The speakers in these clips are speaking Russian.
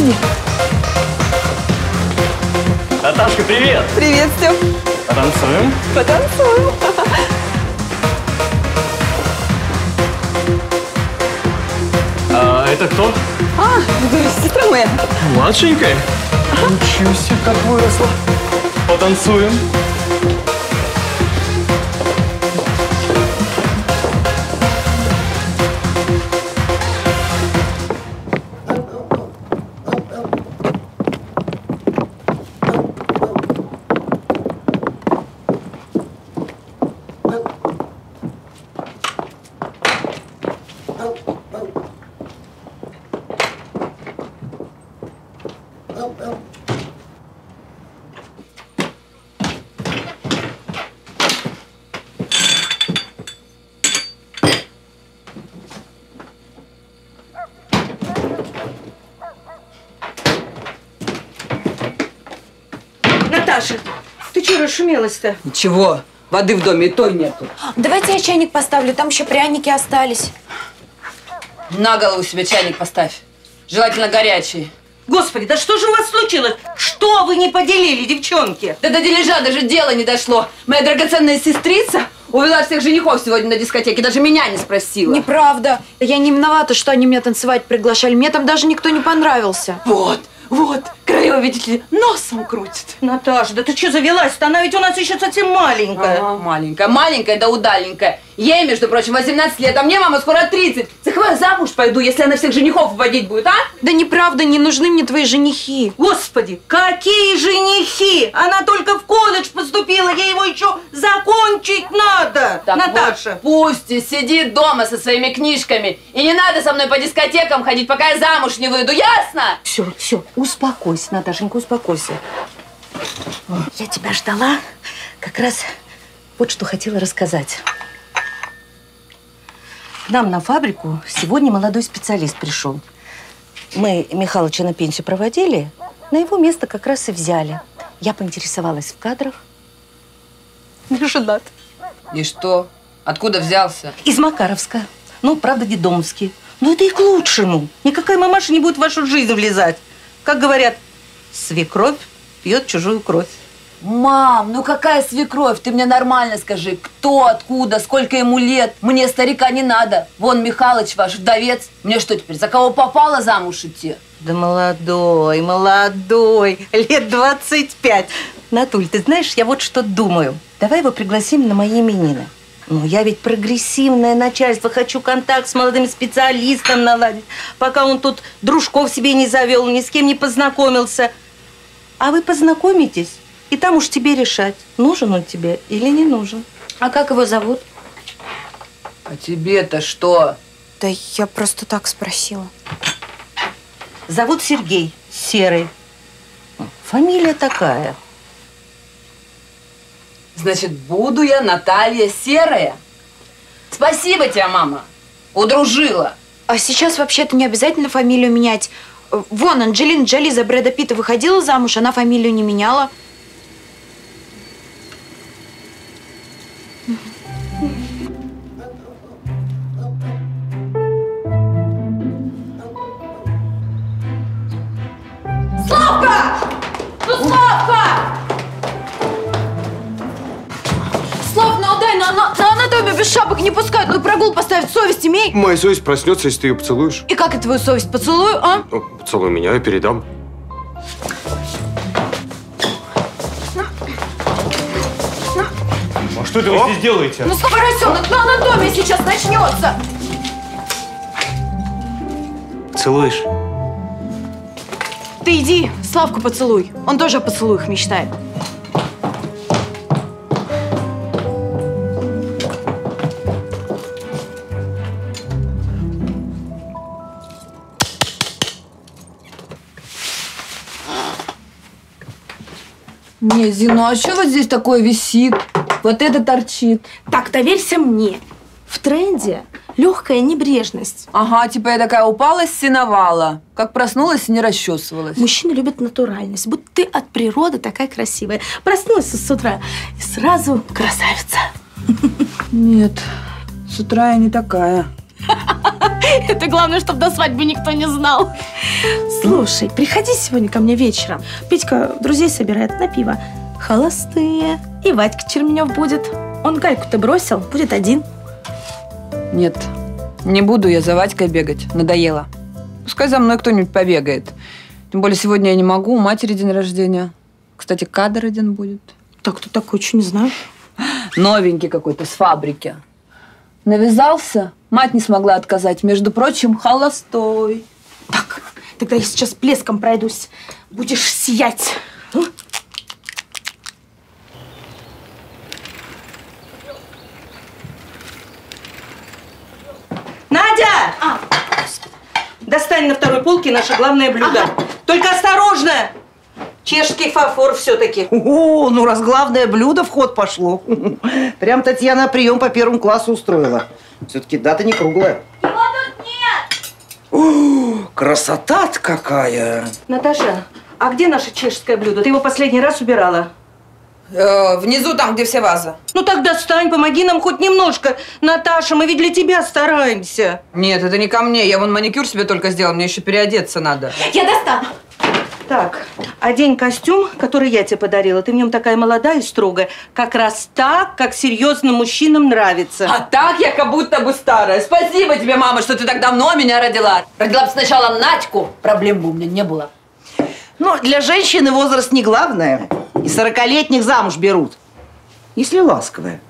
Питт. Наташка, привет! Привет, Стёп! Потанцуем? Потанцуем! А это кто? А, сестра моя. Младшенькая? Ничего себе, как выросла. Потанцуем. Шумелась-то. Ничего, воды в доме и той нету. Давайте я чайник поставлю, там еще пряники остались. На голову себе чайник поставь, желательно горячий. Господи, да что же у вас случилось? Что вы не поделили, девчонки? Да до дележа даже дело не дошло. Моя драгоценная сестрица увела всех женихов сегодня на дискотеке, даже меня не спросила. Неправда, я не виновата, что они меня танцевать приглашали, мне там даже никто не понравился. Вот. Вот, королева, видите ли, носом крутит. Наташа, да ты что завелась-то? Она ведь у нас еще совсем маленькая. Ага, маленькая, маленькая да удаленькая. Ей, между прочим, 18 лет, а мне, мама, скоро 30. Захват замуж пойду, если она всех женихов вводить будет, а? Да неправда, не нужны мне твои женихи. Господи, какие женихи? Она только в колледж поступила, ей его еще закончить надо. Так Наташа. Вот, пусть и сидит дома со своими книжками. И не надо со мной по дискотекам ходить, пока я замуж не выйду, ясно? Все, все. Успокойся, Наташенька, успокойся. Я тебя ждала, как раз вот что хотела рассказать. К нам на фабрику сегодня молодой специалист пришел. Мы Михалыча на пенсию проводили, на его место как раз и взяли. Я поинтересовалась в кадрах. Не женат. И что? Откуда взялся? Из Макаровска. Ну, правда, детдомовский. Но это и к лучшему. Никакая мамаша не будет в вашу жизнь влезать. Как говорят, свекровь пьет чужую кровь. Мам, ну какая свекровь? Ты мне нормально скажи, кто, откуда, сколько ему лет? Мне старика не надо. Вон Михалыч ваш вдовец. Мне что теперь, за кого попало замуж идти? Да молодой, молодой, лет 25. Натуль, ты знаешь, я вот что думаю. Давай его пригласим на мои именины. Ну, я ведь прогрессивное начальство, хочу контакт с молодым специалистом наладить, пока он тут дружков себе не завел, ни с кем не познакомился. А вы познакомитесь, и там уж тебе решать, нужен он тебе или не нужен. А как его зовут? А тебе-то что? Да я просто так спросила. Зовут Сергей Серый. Фамилия такая. Значит, буду я Наталья Серая. Спасибо тебе, мама. Удружила. А сейчас вообще-то не обязательно фамилию менять. Вон, Анджелина Джоли за Брэда Питта выходила замуж, она фамилию не меняла. Славка! Ну, Славка! На анатомию без шапок не пускают, ну прогул поставят, совесть имей. Моя совесть проснется, если ты ее поцелуешь. И как я твою совесть поцелую, а? Ну, поцелуй меня, я передам. А что это вы здесь делаете? Ну, скоро поросенок, на анатомию сейчас начнется. Целуешь? Ты иди, Славку поцелуй, он тоже о поцелуях мечтает. Не, Зина, а что вот здесь такое висит? Вот это торчит. Так, доверься мне. В тренде легкая небрежность. Ага, типа я такая упала, синовала. Как проснулась и не расчесывалась. Мужчины любят натуральность. Будто ты от природы такая красивая. Проснулась с утра и сразу красавица. Нет, с утра я не такая. Это главное, чтобы до свадьбы никто не знал. Слушай, приходи сегодня ко мне вечером. Петька друзей собирает на пиво. Холостые. И Вадька Черменев будет. Он Гайку-то бросил, будет один. Нет, не буду я за Вадькой бегать. Надоело. Пускай за мной кто-нибудь побегает. Тем более сегодня я не могу, у матери день рождения. Кстати, кадр один будет. Так, кто такой, что не знаю. Новенький какой-то, с фабрики. Навязался, мать не смогла отказать. Между прочим, холостой. Так, тогда я сейчас плеском пройдусь. Будешь сиять. Надя! А. Достань на второй полке наше главное блюдо. Ага. Только осторожно! Чешский фарфор все-таки. О, ну раз главное блюдо в ход пошло. Прям Татьяна прием по первому классу устроила. Все-таки дата не круглая. Его тут нет! О, красота-то какая! Наташа, а где наше чешское блюдо? Ты его последний раз убирала? Внизу, там, где все вазы. Ну так достань, помоги нам хоть немножко. Наташа, мы ведь для тебя стараемся. Нет, это не ко мне. Я вон маникюр себе только сделала, мне еще переодеться надо. Я достану. Так, одень костюм, который я тебе подарила. Ты в нем такая молодая и строгая. Как раз так, как серьезным мужчинам нравится. А так я как будто бы старая. Спасибо тебе, мама, что ты так давно меня родила. Родила бы сначала Надьку, проблем бы у меня не было. Ну, для женщины возраст не главное. И 40-летних замуж берут. Если ласковая.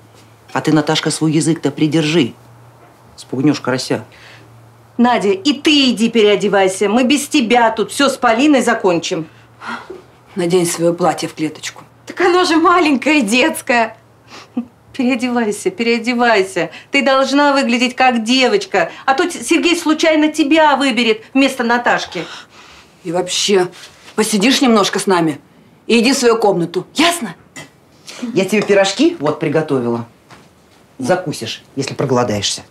А ты, Наташка, свой язык-то придержи. Спугнешь карася. Надя, и ты иди переодевайся. Мы без тебя тут все с Полиной закончим. Надень свое платье в клеточку. Так оно же маленькое, детское. Переодевайся, переодевайся. Ты должна выглядеть как девочка. А то Сергей случайно тебя выберет вместо Наташки. И вообще, посидишь немножко с нами и иди в свою комнату. Ясно? Я тебе пирожки вот приготовила. Закусишь, если проголодаешься.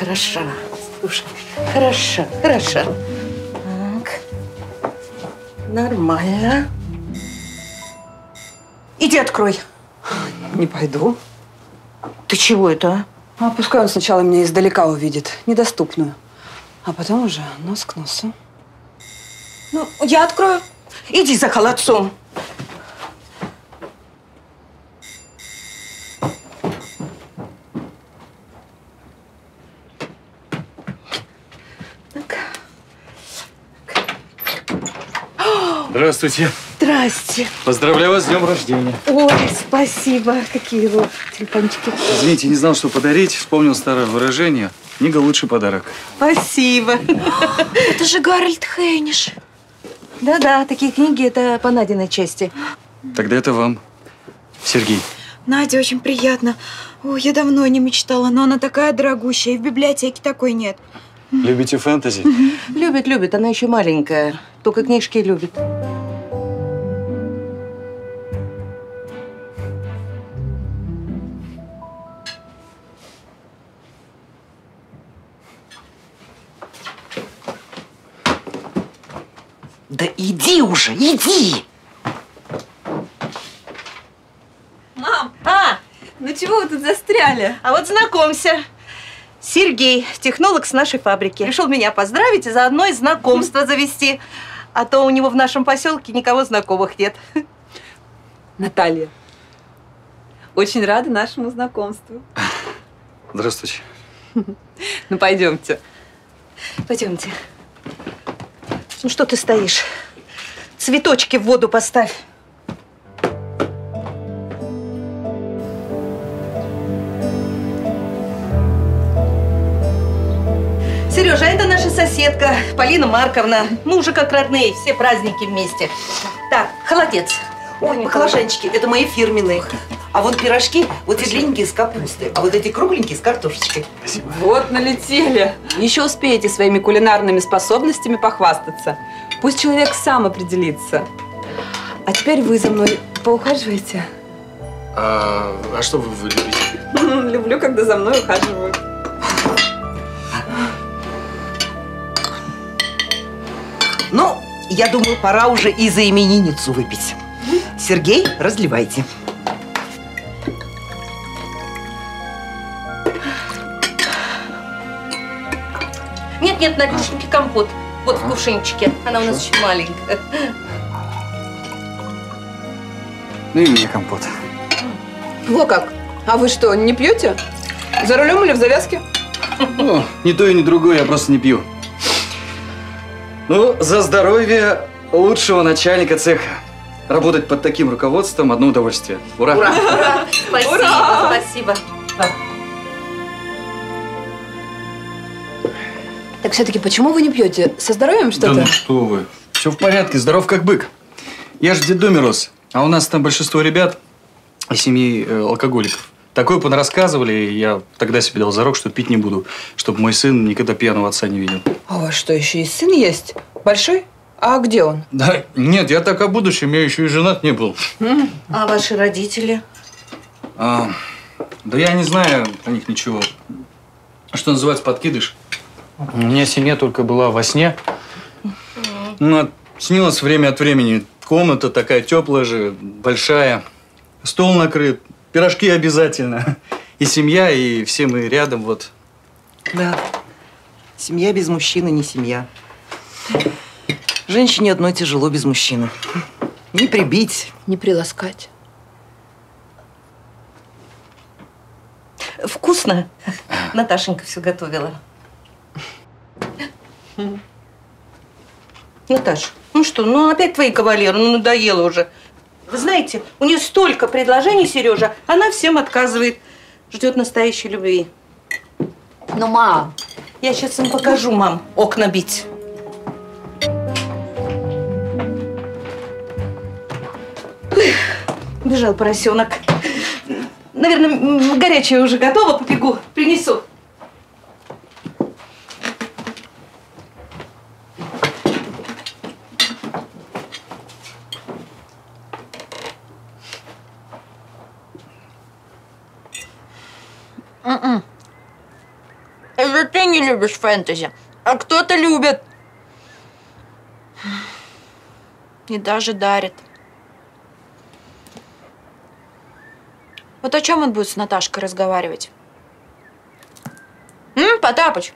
Хороша, слушай, хороша, хороша. Так, нормально. Иди открой. Не пойду. Ты чего это, а? А пускай он сначала меня издалека увидит, недоступную. А потом уже нос к носу. Ну, я открою. Иди за холодцом. Здравствуйте. Здрасте. Поздравляю вас с днем рождения. Ой, спасибо. Какие вы телефончики. Извините, не знал, что подарить. Вспомнил старое выражение. Книга – лучший подарок. Спасибо. Это же Гарольд Хэйниш. Да-да, такие книги – это по Надиной части. Тогда это вам, Сергей. Надя, очень приятно. Ой, я давно не мечтала, но она такая дорогущая, и в библиотеке такой нет. Любите фэнтези? Любит, любит. Она еще маленькая. Только книжки любит. Да иди уже, иди! Мам! А! Ну чего вы тут застряли? А вот знакомься. Сергей, технолог с нашей фабрики. Решил меня поздравить и заодно и знакомство завести. А то у него в нашем поселке никого знакомых нет. Наталья, очень рада нашему знакомству. Здравствуйте. Ну, пойдемте. Пойдемте. Ну, что ты стоишь? Цветочки в воду поставь. Сережа, это наша соседка Полина Марковна. Мы уже как родные, все праздники вместе. Так, холодец. Ой, баклажанчики, это мои фирменные. А вот пирожки, вот эти длинненькие с капустой, а вот эти кругленькие с картошечкой. Спасибо. Вот налетели. Еще успеете своими кулинарными способностями похвастаться. Пусть человек сам определится. А теперь вы за мной поухаживаете? А что вы любите? Люблю, когда за мной ухаживают. Ну, я думаю, пора уже и за именинницу выпить. Сергей, разливайте. Нет, Надюшеньки, компот. Вот в кувшинчике. Она у нас очень маленькая. Ну и мне компот. Во как. А вы что, не пьете? За рулем или в завязке? Ну, ни то и ни другое, я просто не пью. Ну, за здоровье лучшего начальника цеха. Работать под таким руководством – одно удовольствие. Ура! Ура! Ура! Спасибо, ура! Спасибо. Так все-таки почему вы не пьете? Со здоровьем что-то? Да ну что вы. Все в порядке, здоров как бык. Я же в детдоме рос, а у нас там большинство ребят из семьи алкоголиков. Такое понарассказывали, и я тогда себе дал зарок, что пить не буду, чтобы мой сын никогда пьяного отца не видел. А у вас что, еще и сын есть? Большой? А где он? Да, нет, я так о будущем, я еще и женат не был. А ваши родители? Да я не знаю о них ничего. Что называется подкидыш? У меня семья только была во сне. Ну, снилось время от времени. Комната такая теплая же, большая. Стол накрыт, пирожки обязательно. И семья, и все мы рядом, вот. Да, семья без мужчины не семья. Женщине одной тяжело без мужчины. Не прибить. Не приласкать. Вкусно. Наташенька все готовила. Наташ, ну что, ну опять твои кавалеры, ну надоело уже. Вы знаете, у нее столько предложений, Сережа, она всем отказывает. Ждет настоящей любви. Ну, мам. Я сейчас им покажу, мам, окна бить. Бежал поросенок. Наверное, горячее уже готово, побегу, принесу. Это ты не любишь фэнтези, а кто-то любит. И даже дарит. Вот о чем он будет с Наташкой разговаривать? Потапыч?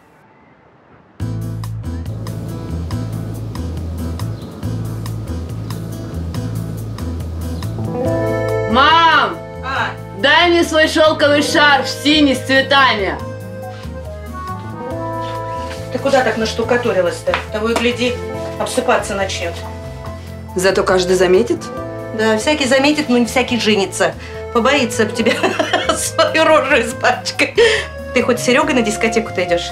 Мам! А? Дай мне свой шелковый шарф синий с цветами. Ты куда так наштукатурилась-то? Того и гляди, обсыпаться начнет. Зато каждый заметит. Да, всякий заметит, но не всякий женится. Побоится об тебя свою рожу испачкать. Ты хоть с Серегой на дискотеку-то идешь?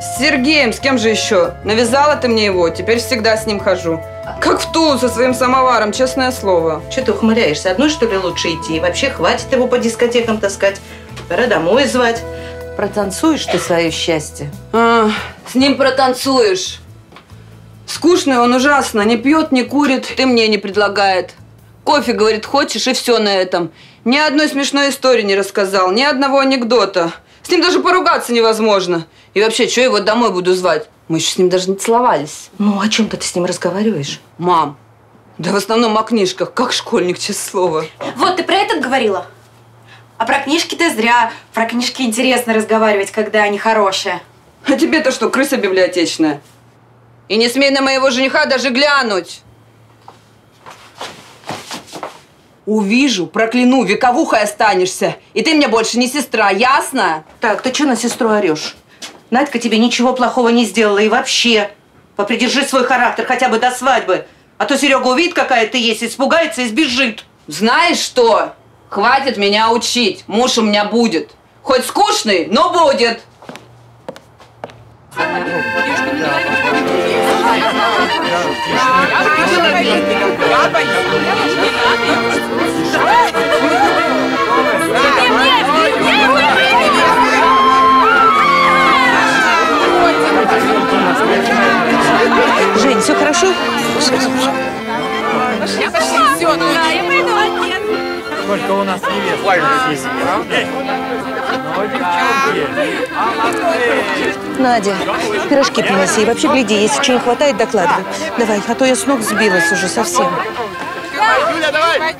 С Сергеем, с кем же еще? Навязала ты мне его, теперь всегда с ним хожу. Как в Тулу со своим самоваром, честное слово. Че ты ухмыляешься? Одной, что ли, лучше идти? И вообще, хватит его по дискотекам таскать. Пора домой звать. Протанцуешь ты свое счастье? А, с ним протанцуешь. Скучный он ужасно. Не пьет, не курит, ты мне не предлагает. Кофе, говорит, хочешь, и все на этом. Ни одной смешной истории не рассказал, ни одного анекдота. С ним даже поругаться невозможно. И вообще, что я его домой буду звать? Мы еще с ним даже не целовались. Ну, о чем-то ты с ним разговариваешь? Мам, да в основном о книжках, как школьник, честное слово. Вот, ты про это говорила? А про книжки ты зря. Про книжки интересно разговаривать, когда они хорошие. А тебе-то что, крыса библиотечная? И не смей на моего жениха даже глянуть. Увижу, прокляну, вековухой останешься. И ты мне больше не сестра, ясно? Так, ты что на сестру орешь? Надька тебе ничего плохого не сделала и вообще. Попридержи свой характер хотя бы до свадьбы. А то Серега увидит, какая ты есть, испугается и сбежит. Знаешь что? Хватит меня учить. Муж у меня будет. Хоть скучный, но будет. Жень, все хорошо? Я пошли, все, да, я пойду, отец. Только у нас невест. Надя, пирожки принеси. И вообще, гляди, если чего не хватает, докладывай. Давай, а то я с ног сбилась уже совсем. Юля, давай!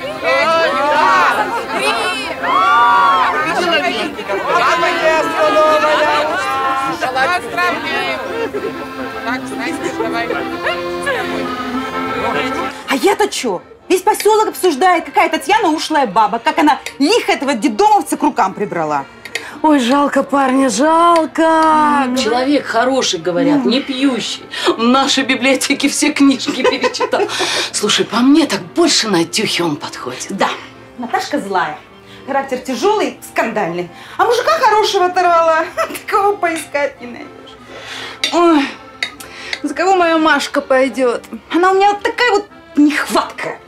А я-то чё? Весь поселок обсуждает, какая Татьяна ушлая баба, как она лихо этого детдомовца к рукам прибрала. Ой, жалко парня, жалко. Человек хороший, говорят, не пьющий. В нашей библиотеке все книжки перечитал. Слушай, по мне так больше Натюхи он подходит. Да, Наташка злая. Характер тяжелый, скандальный. А мужика хорошего оторвала. Такого поискать не найдешь. Ой, за кого моя Машка пойдет? Она у меня вот такая вот нехватка.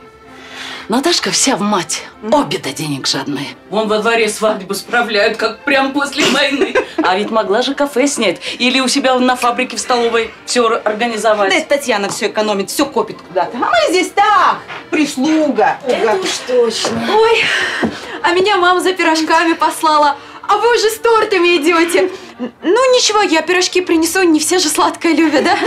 Наташка вся в мать. Обе до денег жадные. Вон во дворе свадьбу справляют, как прям после войны. А ведь могла же кафе снять. Или у себя на фабрике в столовой все организовать. Да, Татьяна все экономит, все копит куда-то. А мы здесь так, прислуга. Это уж точно. Ой, а меня мама за пирожками послала. А вы уже с тортами идете. Ну, ничего, я пирожки принесу. Не все же сладкое любят, да?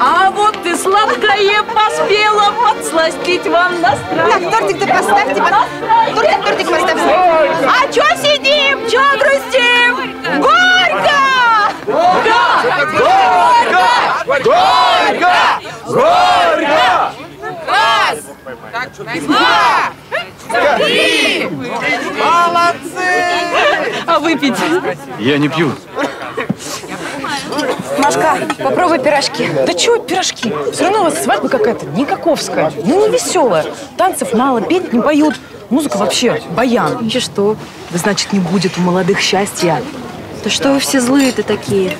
А вот и сладкое поспела подсластить вам настроение. Так, тортик-то поставьте. Тортик поставьте. А чё сидим? Чё грустим? Горько! Горько! Горько! Горько! Горько! Раз! Два! Три! Молодцы! А выпить? Я не пью. Машка, попробуй пирожки. Да чего пирожки? Все равно у вас свадьба какая-то никаковская. Ну, не веселая. Танцев мало, петь не поют. Музыка вообще баян. И что? Да значит, не будет у молодых счастья. Да что вы все злые-то такие?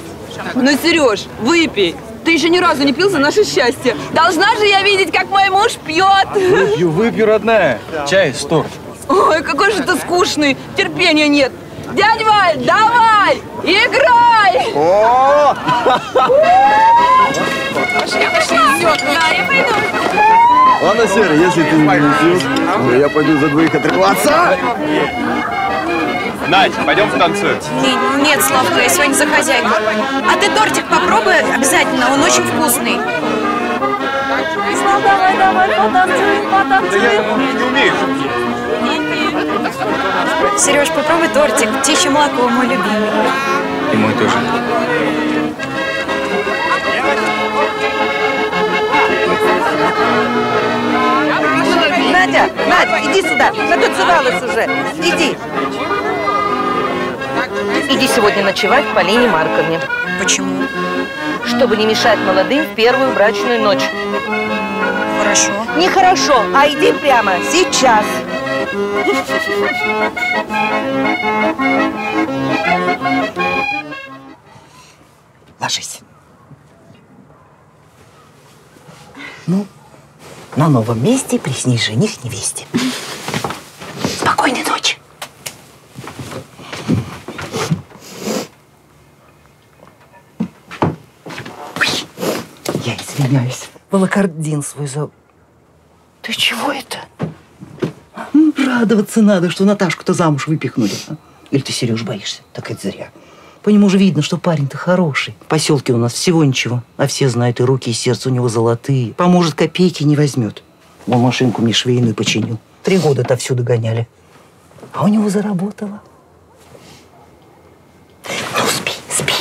Ну, Сереж, выпей. Ты еще ни разу не пил за наше счастье. Должна же я видеть, как мой муж пьет. Выпью, родная. Чай с торт. Ой, какой же ты скучный. Терпения нет. Дядь Валь, давай! Играй! О! Я пойду. Ладно, Серый, если ты не пьешь, то я пойду за двоих отрываться. Надь, пойдем потанцуем. Нет, Славка, я сегодня за хозяйку. А ты тортик попробуй обязательно, он очень вкусный. Слав, давай, давай, потанцуем. Да я не умею. Сереж, попробуй тортик. Птичье молоко, мой любимый. И мой тоже. Надя, Надь, иди сюда. Натанцевалась уже. Иди. Иди сегодня ночевать к Полине Марковне. Почему? Чтобы не мешать молодым в первую брачную ночь. Хорошо. Нехорошо, а иди прямо сейчас. Ложись. Ну, на новом месте приснись жених невесте. Спокойной ночи. Я извиняюсь. Волокордин свой зуб. Ты чего это? Радоваться надо, что Наташку-то замуж выпихнули. Или ты, Сереж, боишься? Так это зря. По нему же видно, что парень-то хороший. В поселке у нас всего ничего. А все знают, и руки, и сердце у него золотые. Поможет, копейки не возьмет. Вон машинку мне швейную починил. 3 года отовсюду гоняли. А у него заработало. Ну, спи, спи.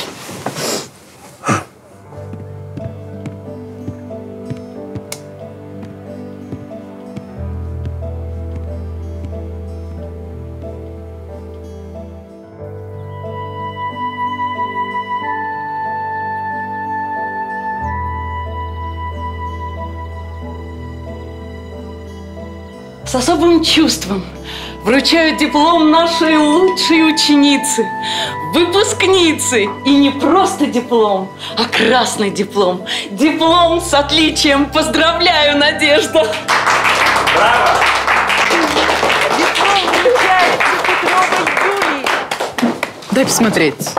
с особым чувством вручаю диплом нашей лучшей ученицы, выпускницы. И не просто диплом, а красный диплом. Диплом с отличием. Поздравляю, Надежда! Браво! Диплом вручается Петровой Юлии. Дай посмотреть.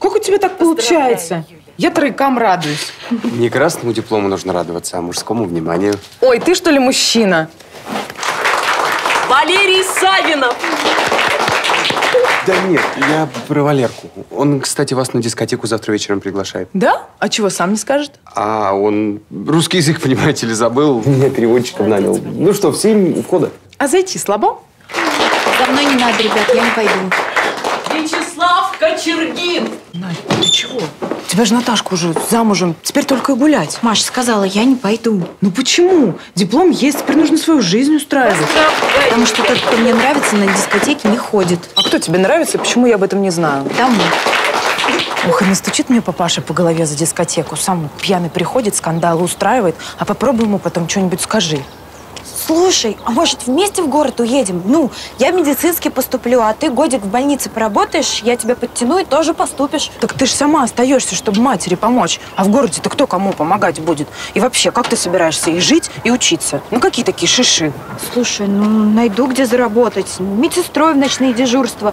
Как у тебя так получается? Я тройкам радуюсь. Не красному диплому нужно радоваться, а мужскому вниманию. Ой, ты что ли мужчина? Валерий Савинов! Да нет, я про Валерку. Он, кстати, вас на дискотеку завтра вечером приглашает. Да? А чего, сам не скажет? А он русский язык, понимаете ли, забыл. Меня переводчиков нанял. Ну что, все у входа. А зайти слабо? За мной не надо, ребят, я не пойду. Вячеслав Кочергин! Надь, ты чего? Тебя же Наташка уже замужем. Теперь только и гулять. Маша сказала, я не пойду. Ну почему? Диплом есть, теперь нужно свою жизнь устраивать. Потому что тот, кто мне нравится, на дискотеке не ходит. А кто тебе нравится? Почему я об этом не знаю? Домой. Ох, и настучит мне папаша по голове за дискотеку. Сам пьяный приходит, скандалы устраивает. А попробуй ему потом что-нибудь скажи. Слушай, а может, вместе в город уедем? Ну, я медицинский поступлю, а ты годик в больнице поработаешь, я тебя подтяну и тоже поступишь. Так ты же сама остаешься, чтобы матери помочь. А в городе-то кто кому помогать будет? И вообще, как ты собираешься и жить, и учиться? Ну, какие такие шиши? Слушай, ну, найду где заработать. Медсестрой в ночные дежурства.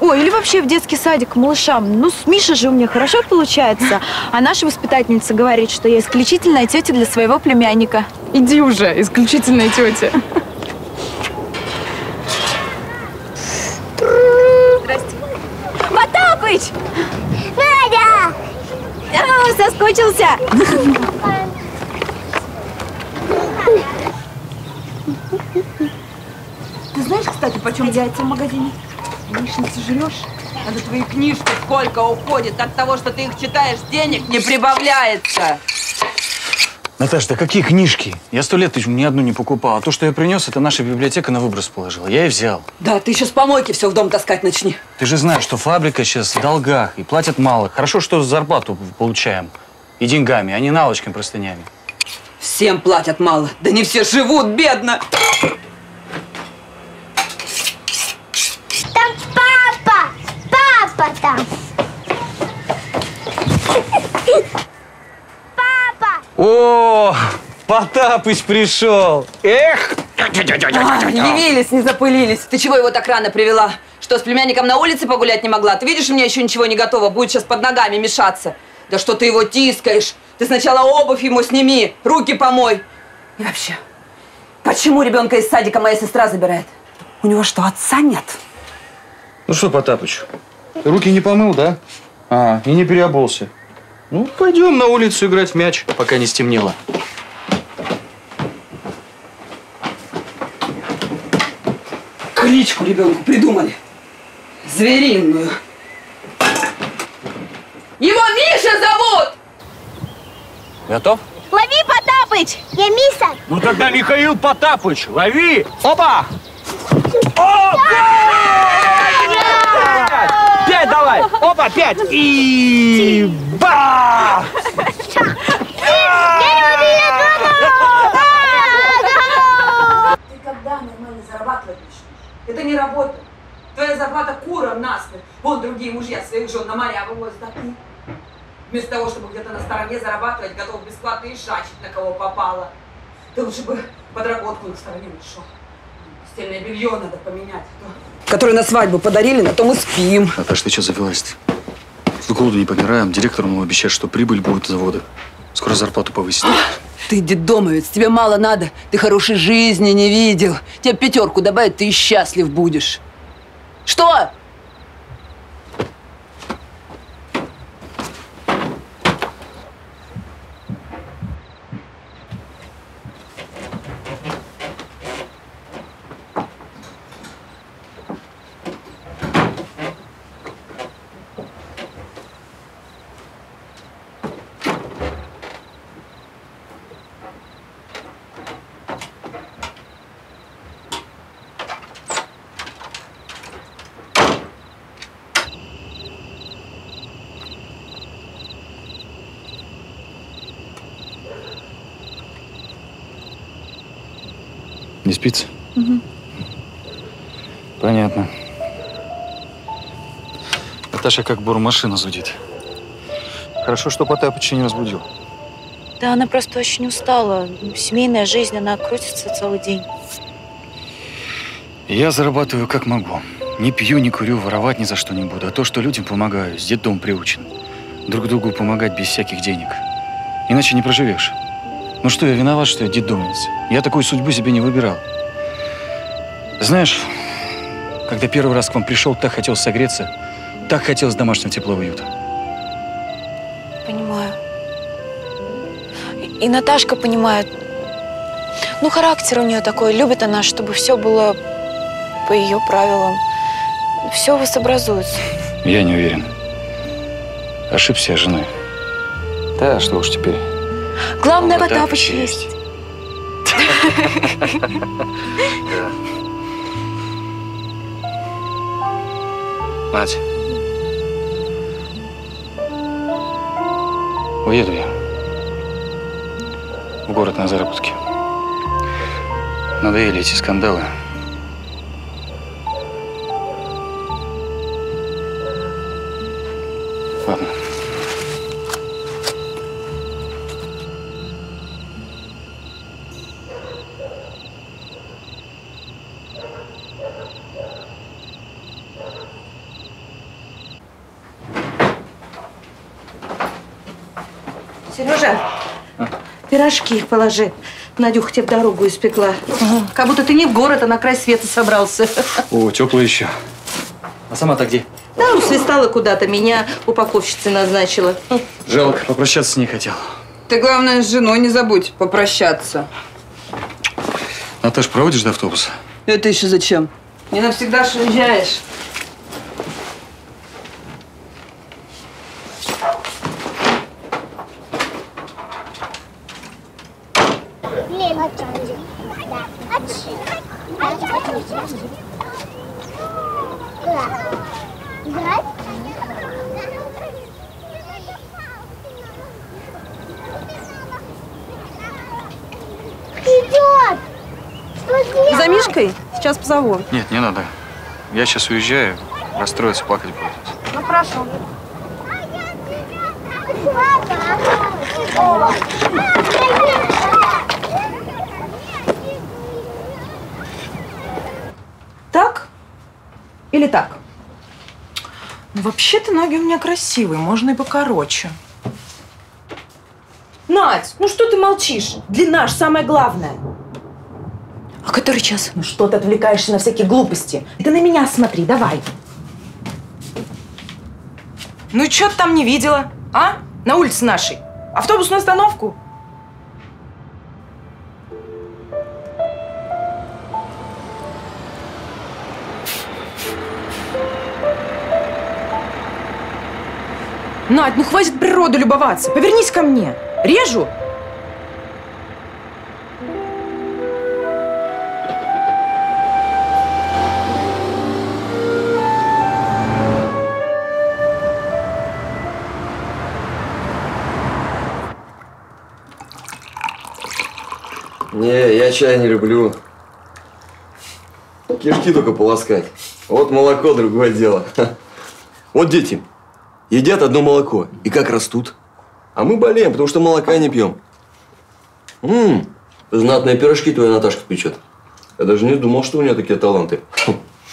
Ой, или вообще в детский садик к малышам. Ну, с Мишей же у меня хорошо получается. А наша воспитательница говорит, что я исключительная тетя для своего племянника. Иди уже, исключительная тетя. Здрасте. Потапыч! Надя! О, соскучился! Ты знаешь, кстати, почем яйца в магазине? Лишницу жрешь? А за твои книжки сколько уходит? От того, что ты их читаешь, денег не прибавляется. Наташ, да какие книжки? Я 100 лет ни одну не покупал. А то, что я принес, это наша библиотека на выброс положила. Я и взял. Да, ты еще с помойки все в дом таскать начни. Ты же знаешь, что фабрика сейчас в долгах и платят мало. Хорошо, что зарплату получаем. И деньгами, а не наволочками, простынями. Всем платят мало. Да не все живут бедно. Там. Папа! О, Потапыч пришел! Эх! Явились, не запылились. Ты чего его так рано привела? Что, с племянником на улице погулять не могла? Ты видишь, у меня еще ничего не готово. Будет сейчас под ногами мешаться. Да что ты его тискаешь? Ты сначала обувь ему сними, руки помой. И вообще, почему ребенка из садика моя сестра забирает? У него что, отца нет? Ну что, Потапыч? Руки не помыл, да? А, и не переобулся. Ну, пойдем на улицу играть в мяч, пока не стемнело. Кличку ребенку придумали. Звериную. Его Миша зовут! Готов? Лови, Потапыч! Я Миша! Ну тогда Михаил Потапыч, лови! Опа! Опа! Пять давай! Опа, 5! И... ба! Ты когда нормально зарабатывать начнешь? Это не работа. Твоя зарплата куром насмерть. Вон другие мужья своих жен на моря вывозят, а ты? Вместо того, чтобы где-то на стороне зарабатывать, готов бесплатно и шачить на кого попало. Ты лучше бы подработку на стороне нашел. Постельное белье надо поменять. Которые на свадьбу подарили, на том и спим. Наташ, ты что завелась-то? С голоду не помираем. Директор нам обещает, что прибыль будет с завода. Скоро зарплату повысит. Ты детдомовец, тебе мало надо. Ты хорошей жизни не видел. Тебе 5 добавят, ты и счастлив будешь. Что? Не спится? Угу. Понятно. Наташа как бормашина зудит. Хорошо, что Потапыч еще не разбудил. Да, она просто очень устала. Семейная жизнь, она крутится целый день. Я зарабатываю как могу. Не пью, не курю, воровать ни за что не буду. А то, что людям помогаю, с детдом приучен. Друг другу помогать без всяких денег. Иначе не проживешь. Ну что, я виноват, что я детдомница? Я такую судьбу себе не выбирал. Знаешь, когда первый раз к вам пришел, так хотел согреться, так хотелось домашнего тепла и уюта. Понимаю. И Наташка понимает. Ну, характер у нее такой. Любит она, чтобы все было по ее правилам. Все воссообразуется. Я не уверен. Ошибся я женой. Да, что уж теперь. Главное, Потапыч есть. Надь, уеду я в город на заработки. Надоели эти скандалы. Ладно. Сережа, а? Пирожки их положи. Надюха тебе в дорогу испекла. Ага. Как будто ты не в город, а на край света собрался. О, тепло еще. А сама-то где? Да, услистала куда-то, меня упаковщица назначила. Жалко, попрощаться не хотел. Ты, главное, с женой не забудь попрощаться. Наташ, проводишь до автобуса? Это еще зачем? Не навсегда ж уезжаешь. Сейчас позову. Нет, не надо. Я сейчас уезжаю, расстроиться, плакать будет. Ну, прошу. Так или так? Ну, вообще-то ноги у меня красивые, можно и покороче. Надь, ну что ты молчишь? Длина ж самое главное. А который час? Ну что ты отвлекаешься на всякие глупости? Ты на меня смотри, давай. Ну что ты там не видела, а? На улице нашей. Автобусную остановку. Надь, ну хватит природу любоваться. Повернись ко мне. Режу. Не, я чай не люблю. Кишки только полоскать. Вот молоко, другое дело. Вот дети едят одно молоко. И как растут. А мы болеем, потому что молока не пьем. Знатные пирожки твоя Наташка печет. Я даже не думал, что у нее такие таланты.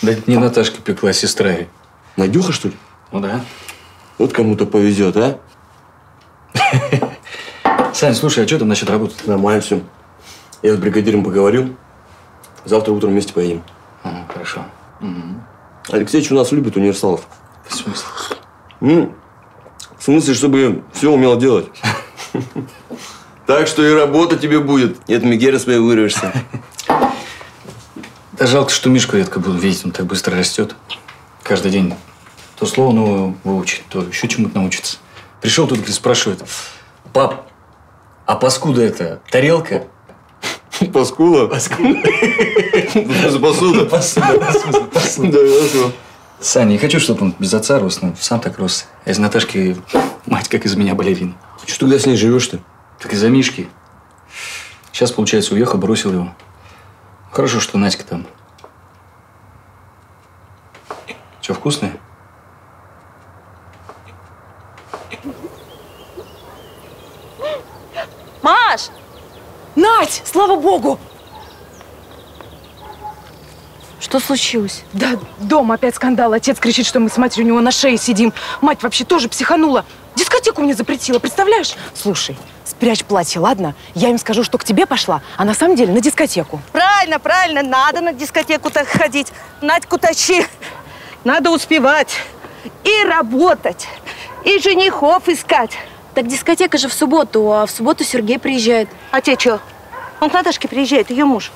Да не Наташка пекла, а сестра. Надюха, что ли? Ну да. Вот кому-то повезет, а? Сань, слушай, а что там насчет работы? Нормально все. Я с бригадиром поговорю. Завтра утром вместе поедем. Ага, хорошо. Угу. Алексеич у нас любит универсалов. В смысле? В смысле, чтобы все умел делать. Так что и работа тебе будет. И от Мегера своей вырвешься. Да жалко, что Мишку редко буду видеть. Он так быстро растет. Каждый день то слово новое выучит, то еще чему-то научится. Пришел тут, говорит, спрашивает. Пап, а паскуда это тарелка? Паскуда? Паскуда. Посуда. Посуда. Саня, не хочу, чтобы он без отца рос, но сам так рос. А из Наташки мать как из меня балерина. Что тогда с ней живешь-то? Так из-за Мишки. Сейчас, получается, уехал, бросил его. Хорошо, что Наська там. Что, вкусное? Маш! Надь! Слава богу! Что случилось? Да, дома опять скандал. Отец кричит, что мы с матерью у него на шее сидим. Мать вообще тоже психанула. Дискотеку мне запретила, представляешь? Слушай, спрячь платье, ладно? Я им скажу, что к тебе пошла, а на самом деле на дискотеку. Правильно, правильно. Надо на дискотеку-то ходить. Надьку тащи. Надо успевать. И работать. И женихов искать. Так дискотека же в субботу, а в субботу Сергей приезжает. А тебе что? Он к Наташке приезжает, ее муж.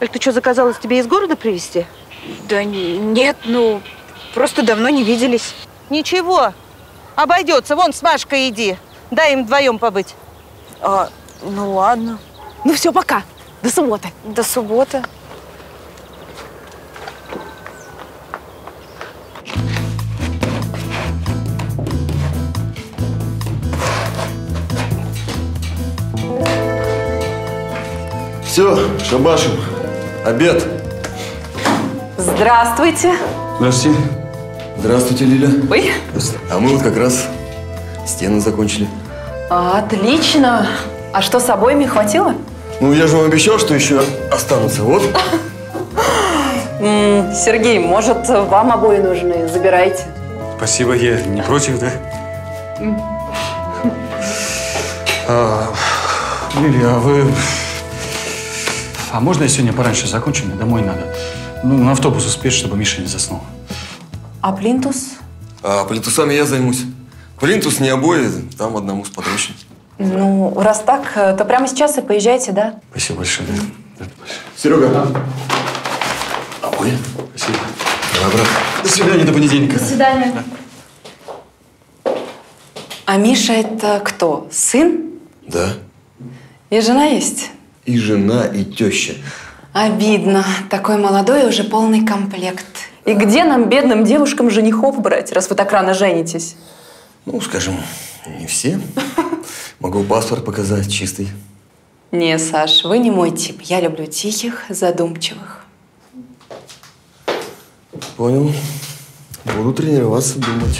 Аль, ты что, заказалась тебе из города привезти? Да нет, ну, просто давно не виделись. Ничего, обойдется. Вон с Машкой иди. Дай им вдвоем побыть. А, ну ладно. Ну все, пока. До субботы. До субботы. Все, шабашим. Обед. Здравствуйте. Здрасте. Здравствуйте, Лиля. Ой. А мы вот как раз стену закончили. Отлично. А что, с обоими хватило? Ну, я же вам обещал, что еще останутся. Вот. Сергей, может, вам обои нужны? Забирайте. Спасибо, я не против, да? Лиля, а вы... А можно я сегодня пораньше закончу? Мне домой надо. Ну, на автобус успеть, чтобы Миша не заснул. А плинтус? А плинтусами я займусь. Плинтус не обои, там одному сподручно. Ну, раз так, то прямо сейчас и поезжайте, да? Спасибо большое. Серега. Обои. Спасибо. Давай, брат. До свидания, до понедельника. До свидания. Да. А Миша это кто? Сын? Да. И жена есть? И жена, и теща. Обидно. Такой молодой и уже полный комплект. И где нам, бедным девушкам, женихов брать, раз вы так рано женитесь? Ну, скажем, не все. Могу паспорт показать, чистый. Не, Саш, вы не мой тип. Я люблю тихих, задумчивых. Понял. Буду тренироваться думать.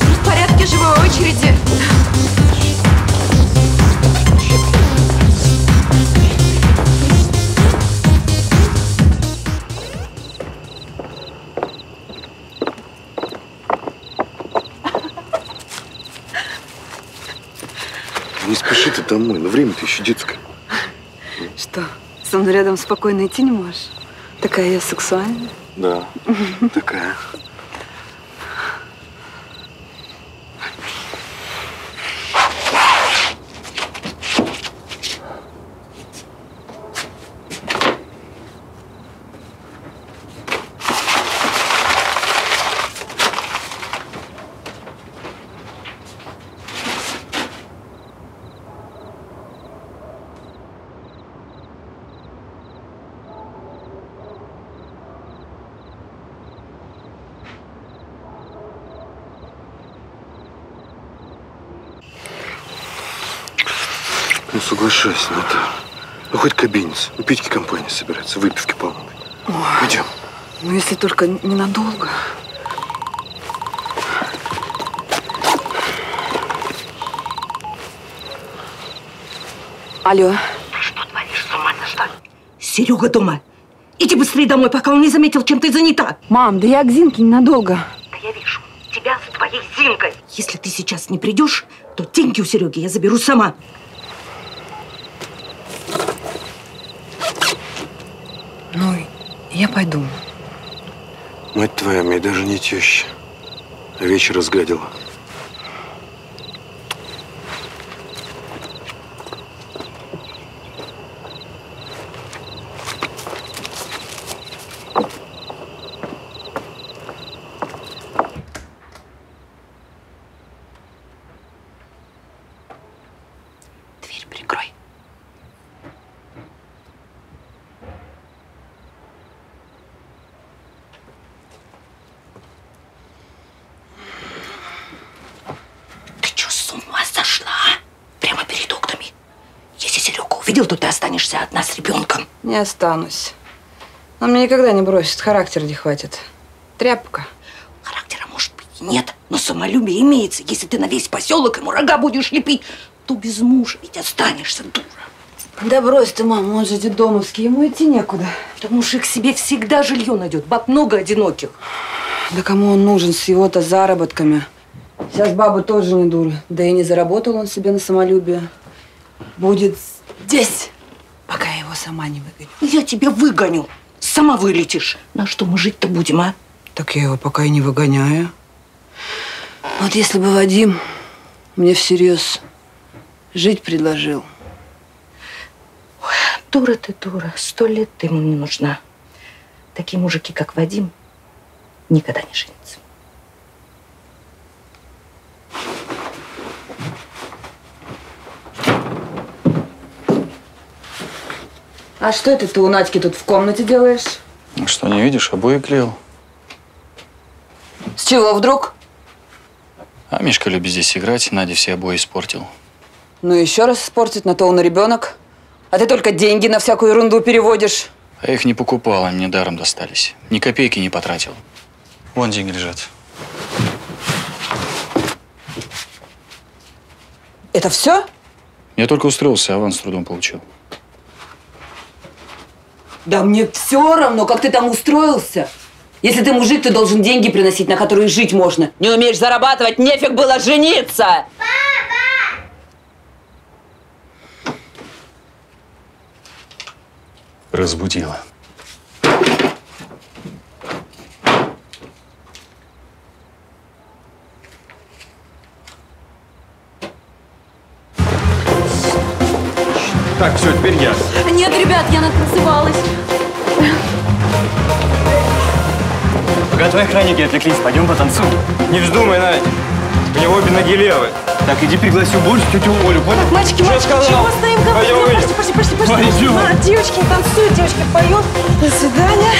В порядке живой очереди. Не спеши ты домой, но время-то еще детское. Что, со мной рядом спокойно идти не можешь? Такая я сексуальная? Да, такая. Соглашайся, Ната. Ну, хоть кабинец. У Петьки компания собирается. Выпивки полно. Пойдем. Ну, если только ненадолго. Алло. Ты что творишь? С ума сошла? Серега дома. Иди быстрее домой, пока он не заметил, чем ты занята. Мам, да я к Зинке ненадолго. Да я вижу. Тебя с твоей Зинкой. Если ты сейчас не придешь, то деньги у Сереги я заберу сама. Ну, я пойду. Мать твоя мне даже не теща. А вечер сгадила. Дверь прикрой. увидел, то ты останешься одна с ребенком. Не останусь. Он меня никогда не бросит, характера не хватит. Тряпка. Характера, может быть, и нет, но самолюбие имеется. Если ты на весь поселок ему рога будешь лепить, то без мужа ведь останешься, дура. Да брось ты, мама, он же детдомовский, ему идти некуда. Да мужик себе всегда жилье найдет, баб много одиноких. Да кому он нужен с его-то заработками? Сейчас бабы тоже не дуры, да и не заработал он себе на самолюбие. Будет здесь, пока я его сама не выгоню. Я тебя выгоню, сама вылетишь. На что мы жить-то будем, а? Так я его пока и не выгоняю. Вот если бы Вадим мне всерьез жить предложил. Ой, дура ты, дура. 100 лет ты ему не нужна. Такие мужики, как Вадим, никогда не женятся. А что это ты у Надьки тут в комнате делаешь? Ну что, не видишь? Обои клеил. С чего вдруг? А Мишка любит здесь играть, Надя все обои испортил. Ну еще раз испортит, на то он и ребенок. А ты только деньги на всякую ерунду переводишь. А я их не покупал, они мне даром достались. Ни копейки не потратил. Вон деньги лежат. Это все? Я только устроился, аванс с трудом получил. Да мне все равно, как ты там устроился. Если ты мужик, ты должен деньги приносить, на которые жить можно. Не умеешь зарабатывать, нефиг было жениться! Папа! Разбудила. Так, все, теперь я. Нет, ребят, я натанцевалась. Пока твои охранники отвлеклись, пойдем потанцуем. Не вздумай, Надь. У него обе ноги левые. Так, иди пригласи уборщицу, тетю Олю. Так, мальчики, мальчики, чего стоим? Пошли. Девочки, танцуют, девочки поют. До свидания.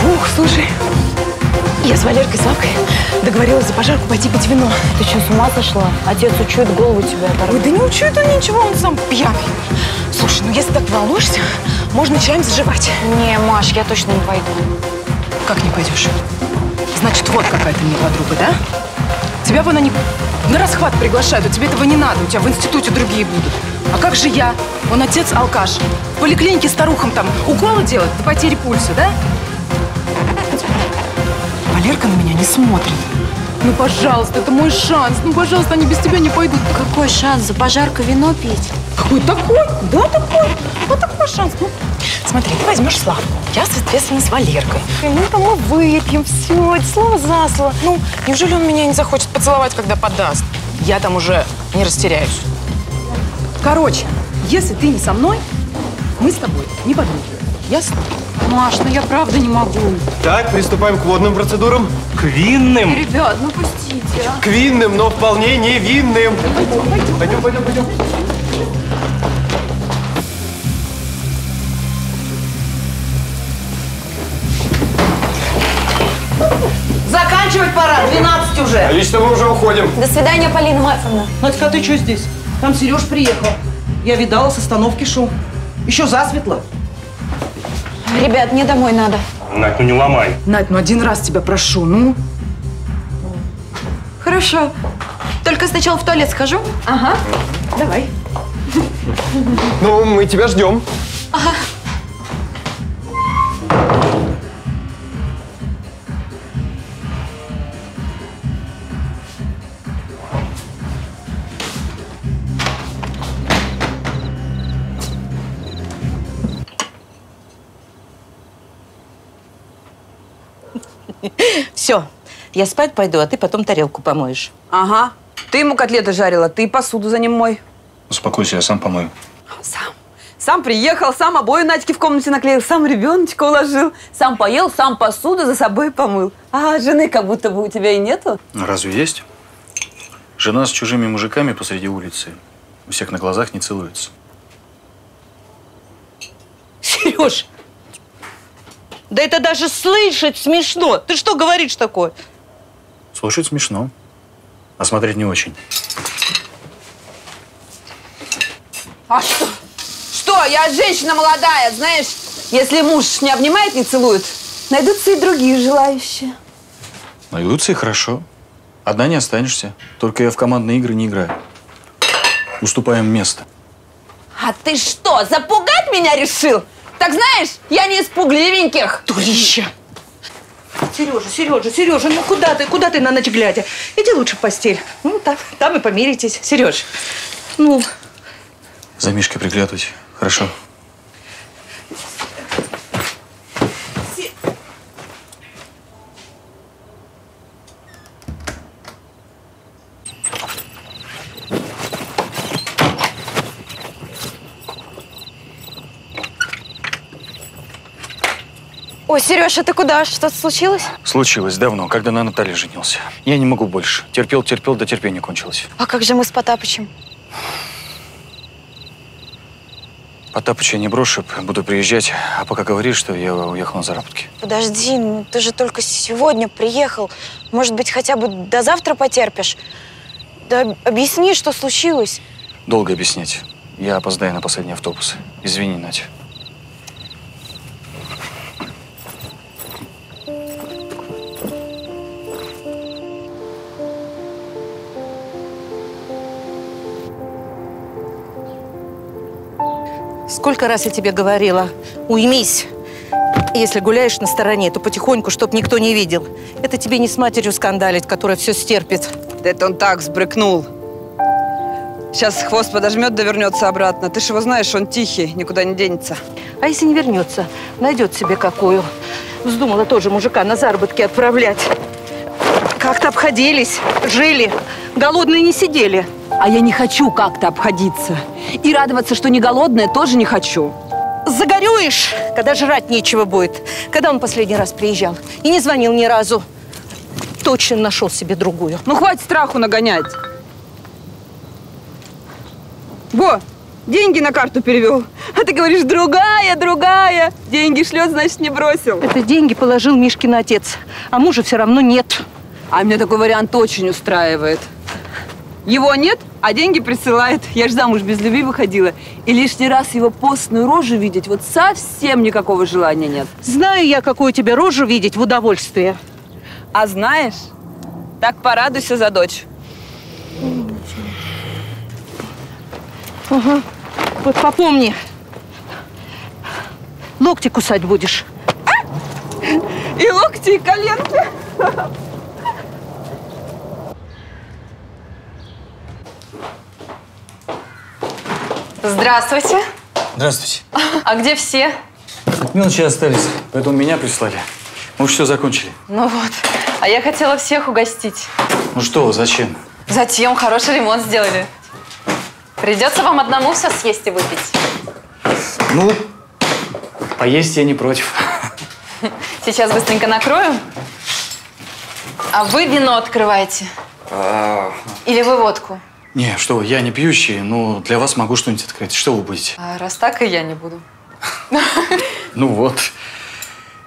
Фух, слушай. Я с Валеркой Славкой договорилась за пожарку пойти пить вино. Ты что, с ума сошла? Отец учует, голову тебя оторвет. Ой, да не учует он ничего, он сам пьяный. Слушай, ну если так волнуешься, можно чаем заживать. Не, Маш, я точно не пойду. Как не пойдешь? Значит, вот какая ты мне подруга, да? Тебя вон они на расхват приглашают, а тебе этого не надо, у тебя в институте другие будут. А как же я? Он отец-алкаш. В поликлинике старухам там уколы делают до потери пульса, да? Валерка на меня не смотрит. Ну, пожалуйста, это мой шанс. Ну, пожалуйста, они без тебя не пойдут. Какой шанс? За пожарка вино пить? Какой такой? Да, такой. Вот такой шанс. Ну, смотри, ты возьмешь Славку. Я, соответственно, с Валеркой. И мы выпьем все. Слово за слово. Ну, неужели он меня не захочет поцеловать, когда подаст? Я там уже не растеряюсь. Короче, если ты не со мной, мы с тобой не подруги. Ясно? Маш, ну я правда не могу. Так, приступаем к водным процедурам. К винным. Ребят, ну пустите. К винным, но вполне не винным. Пойдем. Заканчивать пора, 12 уже. А лично мы уже уходим. До свидания, Полина Марковна. Надька, а ты что здесь? Там Сереж приехал. Я видала, с остановки шел. Еще засветло. Ребят, мне домой надо. Надь, ну не ломай. Надь, ну один раз тебя прошу, ну. Хорошо. Только сначала в туалет схожу. Ага. Давай. Ну, мы тебя ждем. Ага. Все, я спать пойду, а ты потом тарелку помоешь. Ага. Ты ему котлеты жарила, ты посуду за ним мой. Успокойся, я сам помою. Сам. Сам приехал, сам обои Надьке в комнате наклеил, сам ребеночка уложил, сам поел, сам посуду за собой помыл. А жены как будто бы у тебя и нету. Ну, разве есть? Жена с чужими мужиками посреди улицы. У всех на глазах не целуется. Сереж! Да это даже слышать смешно. Ты что говоришь такое? Слушать смешно, а смотреть не очень. А что? Что? Я женщина молодая, знаешь, если муж не обнимает, не целует, найдутся и другие желающие. Найдутся и хорошо. Одна не останешься. Только я в командные игры не играю. Уступаем место. А ты что, запугать меня решил? Так знаешь, я не из пугливеньких. Дурища. Сережа, Сережа, Сережа, ну куда ты на ночь глядя? Иди лучше в постель. Ну, там и помиритесь. Сереж, ну. За Мишкой приглядывать, хорошо? Ой, Сережа, ты куда? Что-то случилось? Случилось давно, когда на Наталье женился. Я не могу больше. Терпел, терпел, да терпение кончилось. А как же мы с Потапычем? Потапыча не брошу, буду приезжать. А пока говори, что я уехал на заработки. Подожди, ну ты же только сегодня приехал. Может быть, хотя бы до завтра потерпишь? Да объясни, что случилось. Долго объяснять. Я опоздаю на последний автобус. Извини, Надя. Сколько раз я тебе говорила, уймись. Если гуляешь на стороне, то потихоньку, чтоб никто не видел. Это тебе не с матерью скандалить, которая все стерпит. Да это он так сбрыкнул. Сейчас хвост подожмет, да вернется обратно. Ты ж его знаешь, он тихий, никуда не денется. А если не вернется, найдет себе какую. Вздумала тоже мужика на заработки отправлять. Как-то обходились, жили, голодные не сидели. А я не хочу как-то обходиться. И радоваться, что не голодная, тоже не хочу. Загорюешь, когда жрать нечего будет. Когда он последний раз приезжал и не звонил ни разу. Точно нашел себе другую. Ну, хватит страху нагонять. Во, деньги на карту перевел. А ты говоришь, другая, другая. Деньги шлет, значит, не бросил. Это деньги положил Мишкин отец. А мужа все равно нет. А меня такой вариант очень устраивает. Его нет, а деньги присылает. Я ж замуж без любви выходила. И лишний раз его постную рожу видеть вот совсем никакого желания нет. Знаю я, какую тебе рожу видеть в удовольствие. А знаешь, так порадуйся за дочь. Угу. Вот попомни, локти кусать будешь. А? И локти, и коленки. Здравствуйте. Здравствуйте. А где все? Мелочи остались, поэтому меня прислали. Мы все закончили. Ну вот. А я хотела всех угостить. Ну что, зачем? Затем хороший ремонт сделали. Придется вам одному все съесть и выпить. Ну, поесть я не против. Сейчас быстренько накроем. А вы вино открываете? Или вы водку? Не, что вы, я не пьющий, но для вас могу что-нибудь открыть. Что вы будете? А раз так, и я не буду. Ну вот.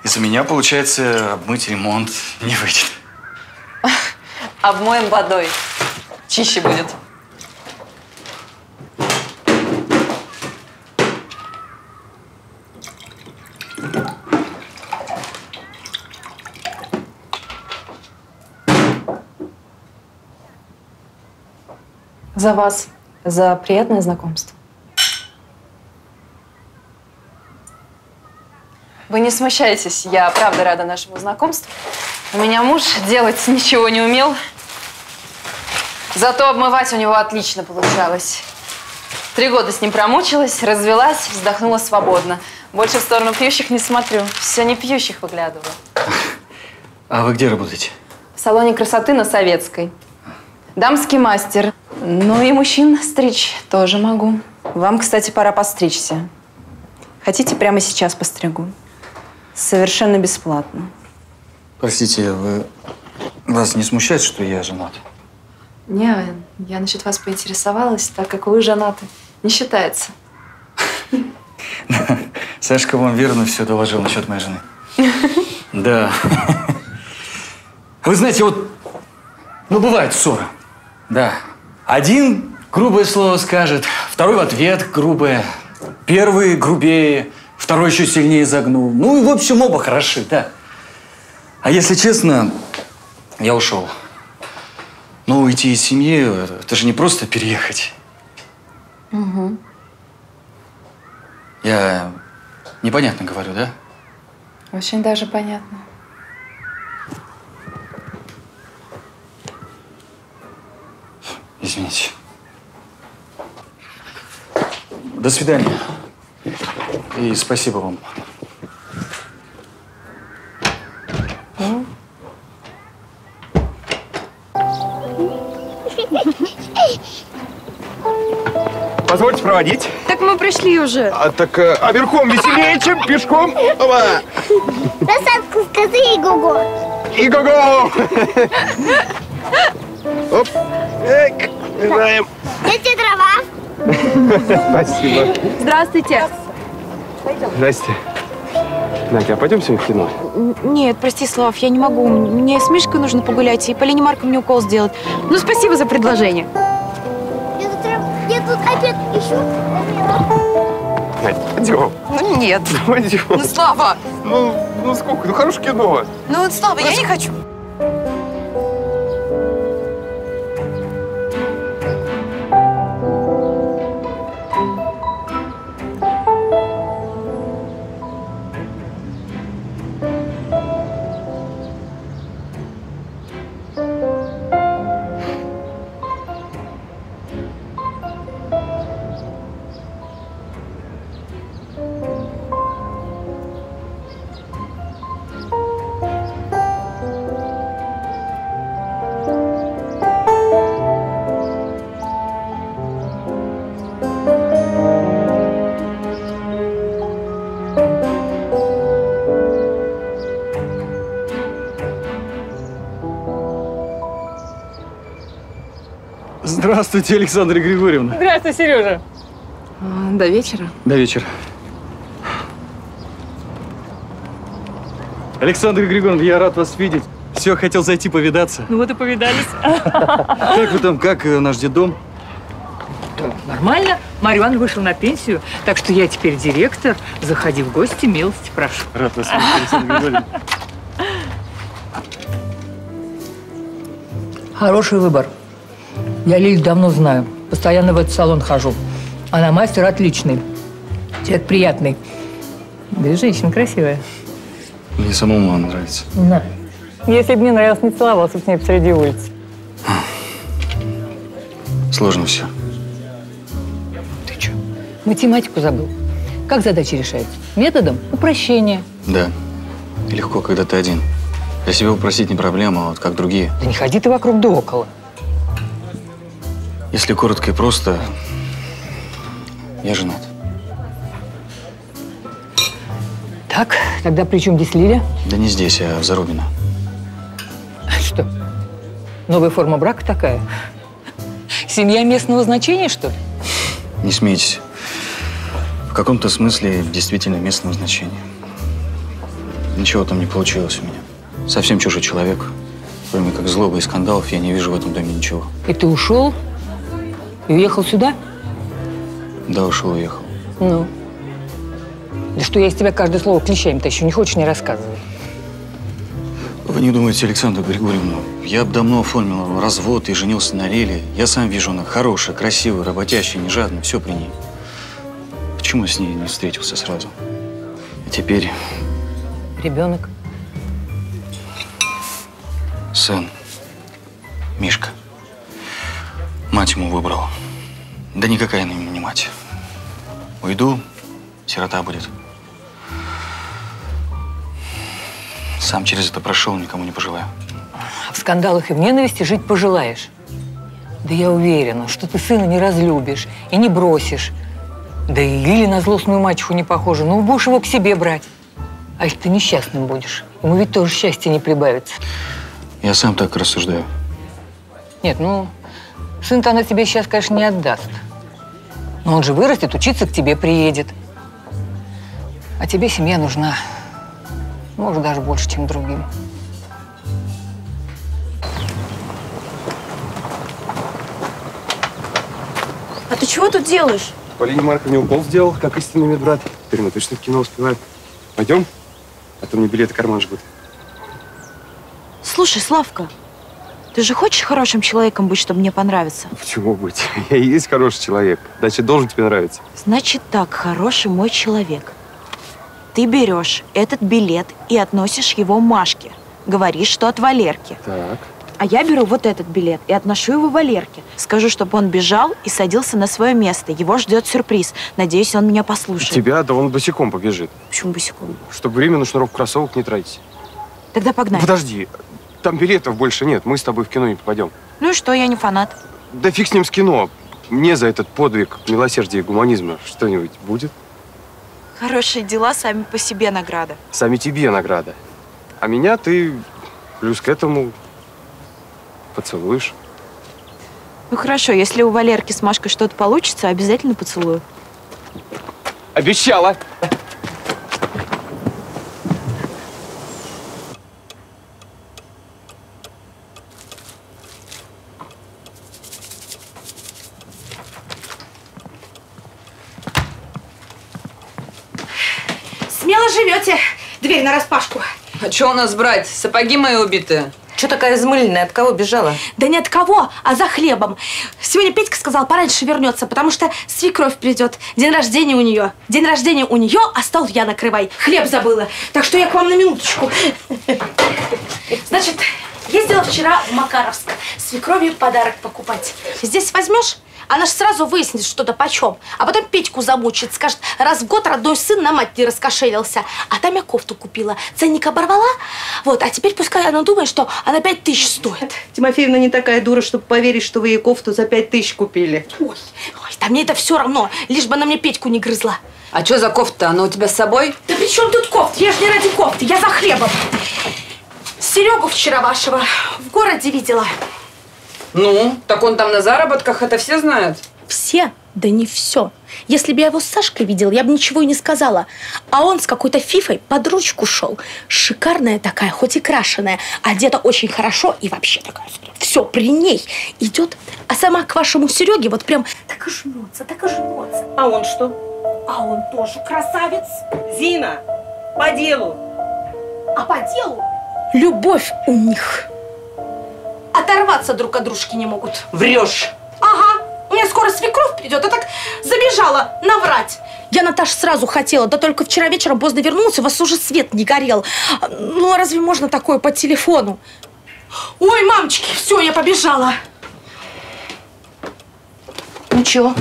Из-за меня, получается, обмыть ремонт не выйдет. Обмоем водой. Чище будет. За вас, за приятное знакомство. Вы не смущайтесь, я правда рада нашему знакомству. У меня муж делать ничего не умел, зато обмывать у него отлично получалось. 3 года с ним промучилась, развелась, вздохнула свободно. Больше в сторону пьющих не смотрю, все не пьющих выглядываю. А вы где работаете? В салоне красоты на Советской. Дамский мастер. Ну и мужчин стричь тоже могу. Вам, кстати, пора постричься. Хотите, прямо сейчас постригу? Совершенно бесплатно. Простите, вас не смущает, что я женат? Не, я насчет вас поинтересовалась, так как вы женаты. Не считается. Сашка вам верно все доложил насчет моей жены. Да. Вы знаете, вот, ну бывает ссора. Да. Один грубое слово скажет, Второй в ответ грубое. Первый грубее, второй еще сильнее загнул. Ну и в общем оба хороши, да. А если честно, я ушел. Но уйти из семьи, это же не просто переехать. Угу. Я непонятно говорю, да? Очень даже понятно. Извините. До свидания. И спасибо вам. Позвольте проводить. Так мы пришли уже. А верхом веселее, чем пешком. Насадку скажи и го-го. И го-го. Оп. Эк. Знаем. Эти дрова. Спасибо. Здравствуйте. Здрасте. Надя, а пойдем сегодня в кино? Нет, прости, Слав, я не могу. Мне с Мишкой нужно погулять, и Полине Марковне укол сделать. Ну, спасибо за предложение. Тут опять ищу. Пойдем. Ну нет. Пойдем. Ну, Слава. Ну сколько? Ну, хорошее кино. Ну, вот, Слава, я не хочу. Здравствуйте, Александра Григорьевна. Здравствуй, Сережа. До вечера. До вечера. Александра Григорьевна, я рад вас видеть. Все, хотел зайти повидаться. Ну вот и повидались. Как вы там, как наш детдом? Нормально. Марья Ивановна вышел на пенсию, так что я теперь директор. Заходи в гости, милости прошу. Рад вас видеть, Александра Григорьевна. Хороший выбор. Я Лилю давно знаю. Постоянно в этот салон хожу. Она мастер отличный. Человек приятный. Да и женщина красивая. Мне самому она нравится. Да. Если бы мне нравилось, не целовался бы с ней посреди улицы. Сложно все. Ты что? Математику забыл. Как задачи решаются? Методом упрощения. Да. И легко, когда ты один. Я себя упросить не проблема, а вот как другие. Да не ходи ты вокруг да около. Если коротко и просто, я женат. Так, тогда при чем здесь Лиля? Да не здесь, а в Зарубино. Что? Новая форма брака такая? Семья местного значения, что ли? Не смейтесь. В каком-то смысле действительно местного значения. Ничего там не получилось у меня. Совсем чужой человек. Кроме как злобы и скандалов, я не вижу в этом доме ничего. И ты ушел? И уехал сюда? Да, ушел, уехал. Ну? Да что я из тебя каждое слово клещами-то еще не хочешь, не рассказывай. Вы не думаете, Александра Григорьевна, я бы давно оформил развод и женился на Лиле. Я сам вижу, она хорошая, красивая, работящая, не жадная, все при ней. Почему я с ней не встретился сразу? А теперь… Ребенок? Сын. Мишка. Мать ему выбрал. Да никакая она ему не мать. Уйду, сирота будет. Сам через это прошел, никому не пожелаю. В скандалах и в ненависти жить пожелаешь. Да я уверена, что ты сына не разлюбишь и не бросишь. Да и Лили на злостную мачеху не похожа, но будешь его к себе брать. А если ты несчастным будешь, ему ведь тоже счастья не прибавится. Я сам так рассуждаю. Нет, ну… Сын-то она тебе сейчас, конечно, не отдаст. Но он же вырастет, учиться к тебе приедет. А тебе семья нужна. Может, даже больше, чем другим. А ты чего тут делаешь? Полине Марковне укол сделал, как истинный медбрат. Теперь мы точно в кино успеваем. Пойдем? А то мне билеты в карман жгут. Слушай, Славка, ты же хочешь хорошим человеком быть, чтобы мне понравиться? Почему быть? Я и есть хороший человек. Значит, должен тебе нравиться. Значит так, хороший мой человек. Ты берешь этот билет и относишь его Машке. Говоришь, что от Валерки. Так. А я беру вот этот билет и отношу его Валерке. Скажу, чтобы он бежал и садился на свое место. Его ждет сюрприз. Надеюсь, он меня послушает. Тебя? Да он босиком побежит. Почему босиком? Чтобы время на шнурок кроссовок не тратить. Тогда погнали. Подожди, там билетов больше нет. Мы с тобой в кино не попадем. Ну и что, я не фанат. Да фиг с ним с кино. Мне за этот подвиг милосердия и гуманизма что-нибудь будет? Хорошие дела сами по себе награда. Сами тебе награда. А меня ты плюс к этому... поцелуешь? Ну хорошо, если у Валерки с Машкой что-то получится, обязательно поцелую. Обещала! Смело живете! Дверь нараспашку. А что у нас брать? Сапоги мои убитые. Че такая измыленная? От кого бежала? Да не от кого, а за хлебом. Сегодня Петька сказал, пораньше вернется, потому что свекровь придет. День рождения у нее. День рождения у нее, а стол я накрывай. Хлеб забыла. Так что я к вам на минуточку. Значит, ездила вчера в Макаровск свекрови подарок покупать. Здесь возьмешь? Она же сразу выяснит что-то почем. А потом Петьку замучит. Скажет, раз в год родной сын на мать не раскошелился. А там я кофту купила. Ценник оборвала. Вот, а теперь пускай она думает, что она 5000 стоит. Тимофеевна не такая дура, чтобы поверить, что вы ей кофту за 5000 купили. Ой, ой, да мне это все равно. Лишь бы она мне Петьку не грызла. А что за кофта? Она у тебя с собой? Да при чем тут кофта? Я же не ради кофты, я за хлебом. Серегу вчера вашего в городе видела. Ну, так он там на заработках, это все знают? Все? Да не все. Если бы я его с Сашкой видела, я бы ничего и не сказала. А он с какой-то фифой под ручку шел. Шикарная такая, хоть и крашеная, одета очень хорошо и вообще такая. Все при ней идет, а сама к вашему Сереге вот прям так и жмется, так и жмется. А он что? А он тоже красавец. Зина, по делу. А по делу? Любовь у них. Оторваться друг от дружки не могут. Врешь. Ага. У меня скоро свекровь придет, а так забежала наврать. Я, Наташ, сразу хотела, да только вчера вечером поздно вернулась, у вас уже свет не горел. Ну, разве можно такое по телефону? Ой, мамочки, все, я побежала. Ну чего?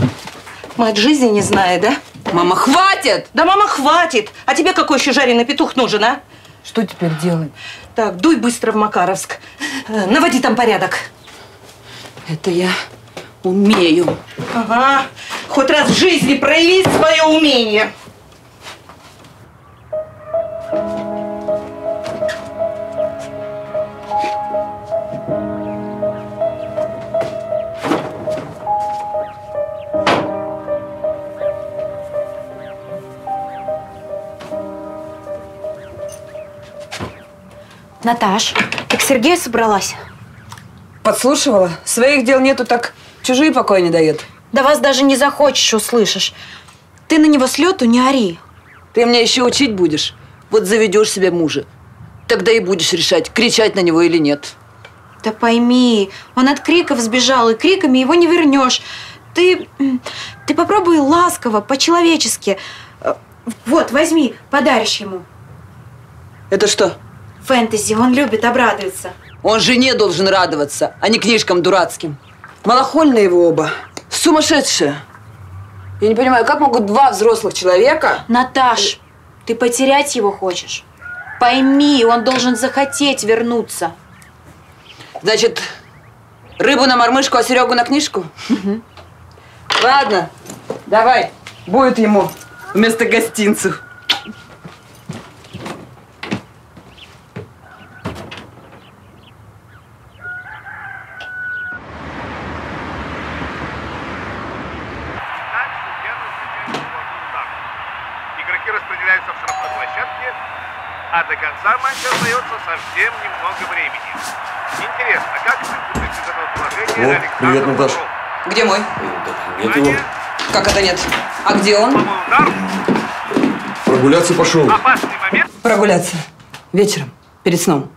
Мать жизни не знает, да? Мама, хватит! Да, мама, хватит! А тебе какой еще жареный петух нужен, а? Что теперь делать? Так, дуй быстро в Макаровск. Наводи там порядок. Это я умею. Ага. Хоть раз в жизни прояви свое умение. Наташ, ты к Сергею собралась? Подслушивала? Своих дел нету, так чужие покоя не дают. Да вас даже не захочешь, услышишь. Ты на него с лету не ори. Ты меня еще учить будешь? Вот заведешь себе мужа. Тогда и будешь решать, кричать на него или нет. Да пойми, он от криков сбежал, и криками его не вернешь. Ты попробуй ласково, по-человечески. Вот, возьми, подаришь ему. Это что? Фэнтези, он любит, обрадуется. Он жене должен радоваться, а не книжкам дурацким. Малохольные его оба. Сумасшедшие. Я не понимаю, как могут два взрослых человека… Наташ, ты потерять его хочешь? Пойми, он должен захотеть вернуться. Значит, рыбу на мормышку, а Серегу на книжку? Ладно, давай, будет ему вместо гостинцев. Привет, Наташ. Где мой? Нет его. Как это нет? А где он? Прогуляться пошел. Прогуляться. Вечером. Перед сном.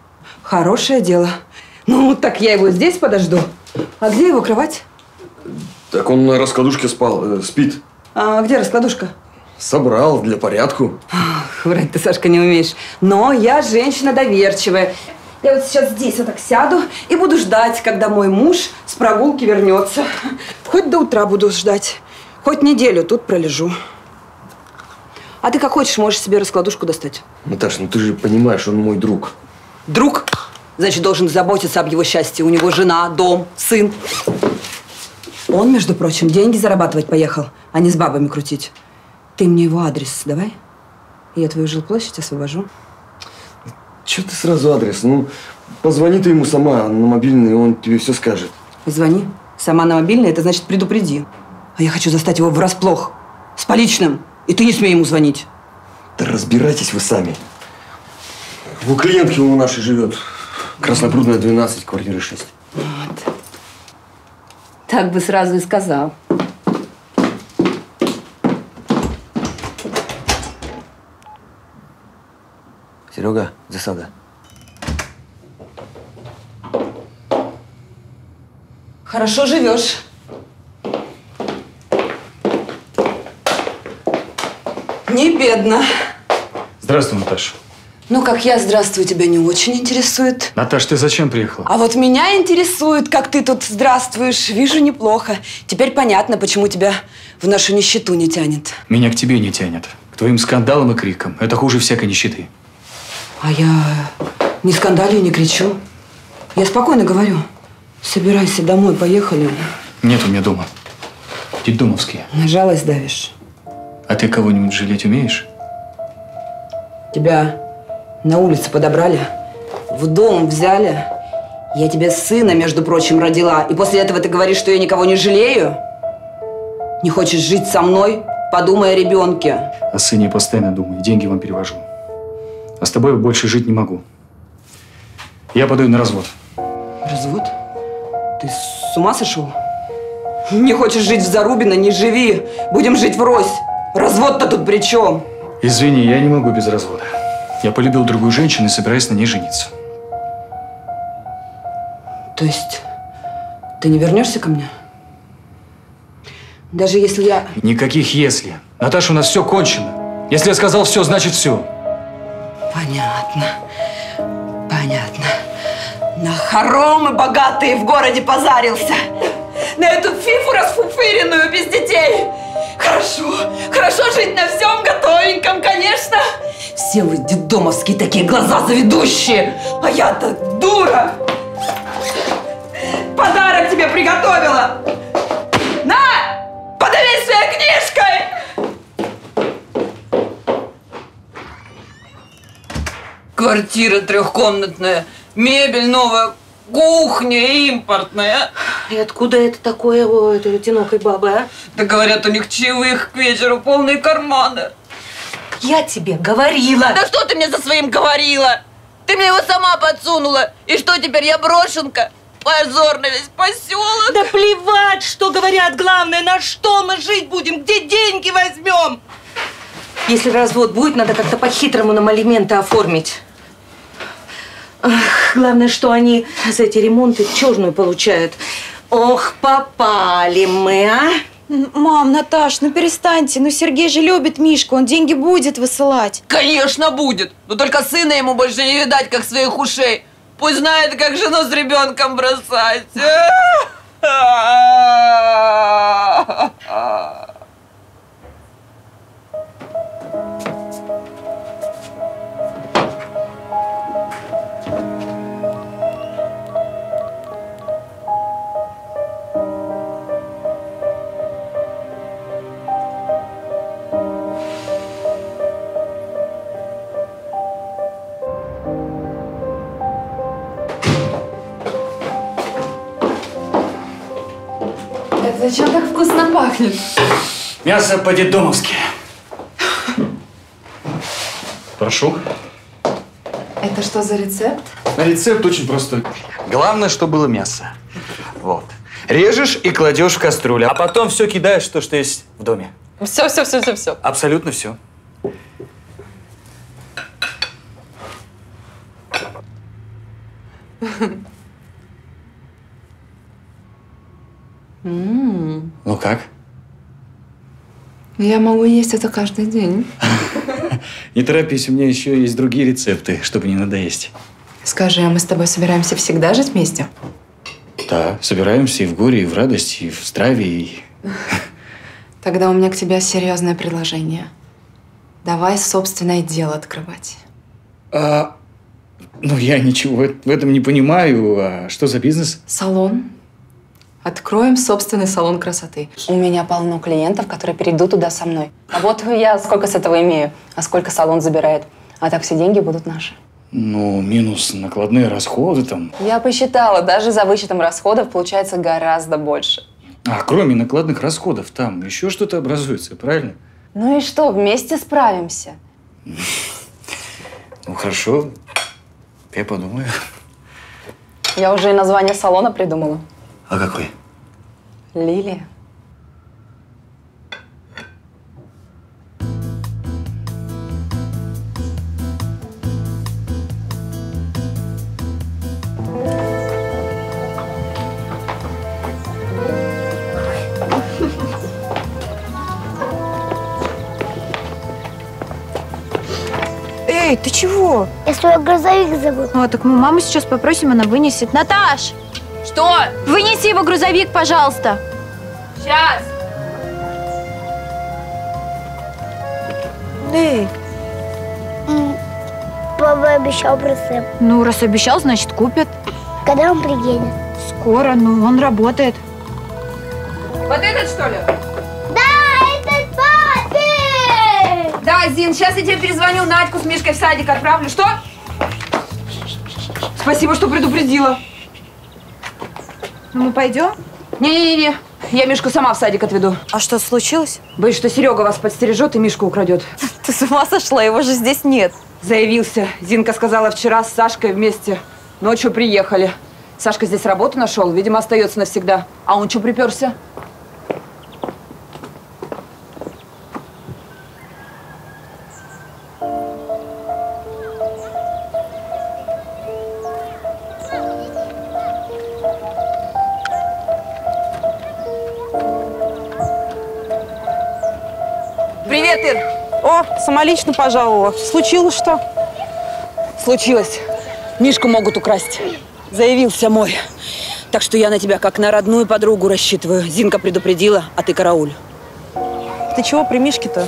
Хорошее дело. Ну, так я его здесь подожду. А где его кровать? Так он на раскладушке спал, спит. А где раскладушка? Собрал для порядку. Ах, врать ты, Сашка, не умеешь. Но я женщина доверчивая. Я вот сейчас здесь вот так сяду и буду ждать, когда мой муж с прогулки вернется. Хоть до утра буду ждать, хоть неделю тут пролежу. А ты как хочешь, можешь себе раскладушку достать. Наташа, ну ты же понимаешь, он мой друг. Друг? Значит, должен заботиться об его счастье. У него жена, дом, сын. Он, между прочим, деньги зарабатывать поехал, а не с бабами крутить. Ты мне его адрес давай, я твою жилплощадь освобожу. Че ты сразу адрес? Ну, позвони ты ему сама на мобильный, он тебе все скажет. Позвони. Сама на мобильный, это значит предупреди. А я хочу застать его врасплох, с поличным, и ты не смей ему звонить. Да разбирайтесь вы сами. У клиентки у нашей живет. Краснопрудная, 12, квартира 6. Вот. Так бы сразу и сказал. Серега, засада. Хорошо живешь. Не бедно. Здравствуй, Наташа. Ну, как я здравствуй тебя не очень интересует. Наташа, ты зачем приехала? А вот меня интересует, как ты тут здравствуешь. Вижу, неплохо. Теперь понятно, почему тебя в нашу нищету не тянет. Меня к тебе не тянет. К твоим скандалам и крикам. Это хуже всякой нищеты. А я не скандалю и не кричу. Я спокойно говорю. Собирайся домой, поехали. Нет у меня дома. Детдомовские. На жалость давишь. А ты кого-нибудь жалеть умеешь? Тебя на улице подобрали, в дом взяли. Я тебе сына, между прочим, родила. И после этого ты говоришь, что я никого не жалею? Не хочешь жить со мной? Подумай о ребенке. О сыне я постоянно думаю. Деньги вам перевожу. А с тобой больше жить не могу. Я подаю на развод. Развод? Ты с ума сошел? Не хочешь жить в Зарубино? Не живи. Будем жить врозь. Развод-то тут при чем? Извини, я не могу без развода. Я полюбил другую женщину и собираюсь на ней жениться. То есть ты не вернешься ко мне? Даже если я… Никаких «если». Наташа, у нас все кончено. Если я сказал «все», значит «все». Понятно. Понятно. На хоромы богатые в городе позарился. На эту фифу расфуфыренную без детей. Хорошо. Хорошо жить на всем готовеньком, конечно. Все вы детдомовские такие глаза заведущие. А я-то дура. Подарок тебе приготовила. На! Подавись своей книжкой! Квартира трехкомнатная, мебель новая, кухня импортная. И откуда это такое у этой одинокой бабы, а? Да говорят, у них чаевых к вечеру полные карманы. Я тебе говорила. Да что ты мне со своим говорила? Ты мне его сама подсунула. И что теперь, я брошенка? Позор на весь поселок. Да плевать, что говорят, главное, на что мы жить будем, где деньги возьмем. Если развод будет, надо как-то по-хитрому нам алименты оформить. Ах, главное, что они за эти ремонты черную получают. Ох, попали мы, а? Мам, Наташ, ну перестаньте. Ну Сергей же любит Мишку, он деньги будет высылать. Конечно, будет. Но только сына ему больше не видать, как своих ушей. Пусть знает, как жену с ребенком бросать. Зачем так вкусно пахнет? Мясо по-детдомовски. Прошу. Это что за рецепт? Рецепт очень простой. Главное, что было мясо. Вот. Режешь и кладешь в кастрюлю, а потом все кидаешь, то, что есть в доме. Все. Абсолютно все. Ну как? Я могу есть это каждый день. Не торопись, у меня еще есть другие рецепты, чтобы не надоесть. Скажи, а мы с тобой собираемся всегда жить вместе? Да, собираемся и в горе, и в радости, и в здравии. Тогда у меня к тебе серьезное предложение. Давай собственное дело открывать. Ну, я ничего в этом не понимаю. А что за бизнес? Салон. Откроем собственный салон красоты. У меня полно клиентов, которые перейдут туда со мной. А вот я сколько с этого имею, а сколько салон забирает. А так все деньги будут наши. Ну, минус накладные расходы там. Я посчитала, даже за вычетом расходов получается гораздо больше. А кроме накладных расходов там еще что-то образуется, правильно? Ну и что, вместе справимся? Ну, хорошо. Я подумаю. Я уже и название салона придумала. А какой? Лилия. Эй, ты чего? Я свой грузовик забыл. А, так мы маму сейчас попросим, она вынесет. Наташ! Что? Вынеси его грузовик, пожалуйста. Сейчас. Эй. Папа обещал прицеп. Ну, раз обещал, значит, купит. Когда он приедет? Скоро, ну, он работает. Вот этот, что ли? Да, этот папин! Да, Зин, сейчас я тебе перезвоню, Надьку с Мишкой в садик отправлю. Что? Спасибо, что предупредила. Ну, мы пойдем? Не-не-не, я Мишку сама в садик отведу. А что, случилось? Боюсь, что Серега вас подстережет и Мишку украдет. Ты с ума сошла, его же здесь нет. Заявился. Зинка сказала, вчера с Сашкой вместе ночью приехали. Сашка здесь работу нашел, видимо, остается навсегда. А он что приперся? Самолично пожаловала. Случилось что? Случилось. Мишку могут украсть. Заявился мой. Так что я на тебя как на родную подругу рассчитываю. Зинка предупредила, а ты карауль. Ты чего при Мишке-то?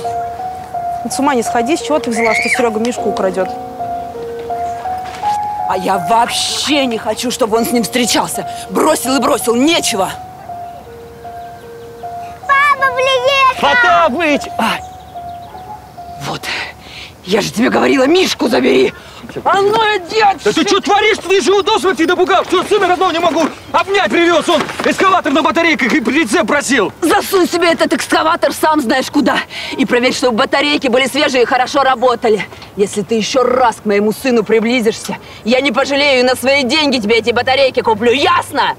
С ума не сходи, с чего ты взяла, что Серега Мишку украдет? А я вообще не хочу, чтобы он с ним встречался. Бросил и бросил. Нечего. Папа приехал! Потапыч! Вот, я же тебе говорила, Мишку забери! А ну, дядь! Да ты что творишь-то? Ты же его до смерти напугал! Все, сына родного не могу обнять, привез он эскаватор на батарейках и прицеп просил! Засунь себе этот экскаватор сам знаешь куда! И проверь, чтобы батарейки были свежие и хорошо работали! Если ты еще раз к моему сыну приблизишься, я не пожалею и на свои деньги тебе эти батарейки куплю, ясно?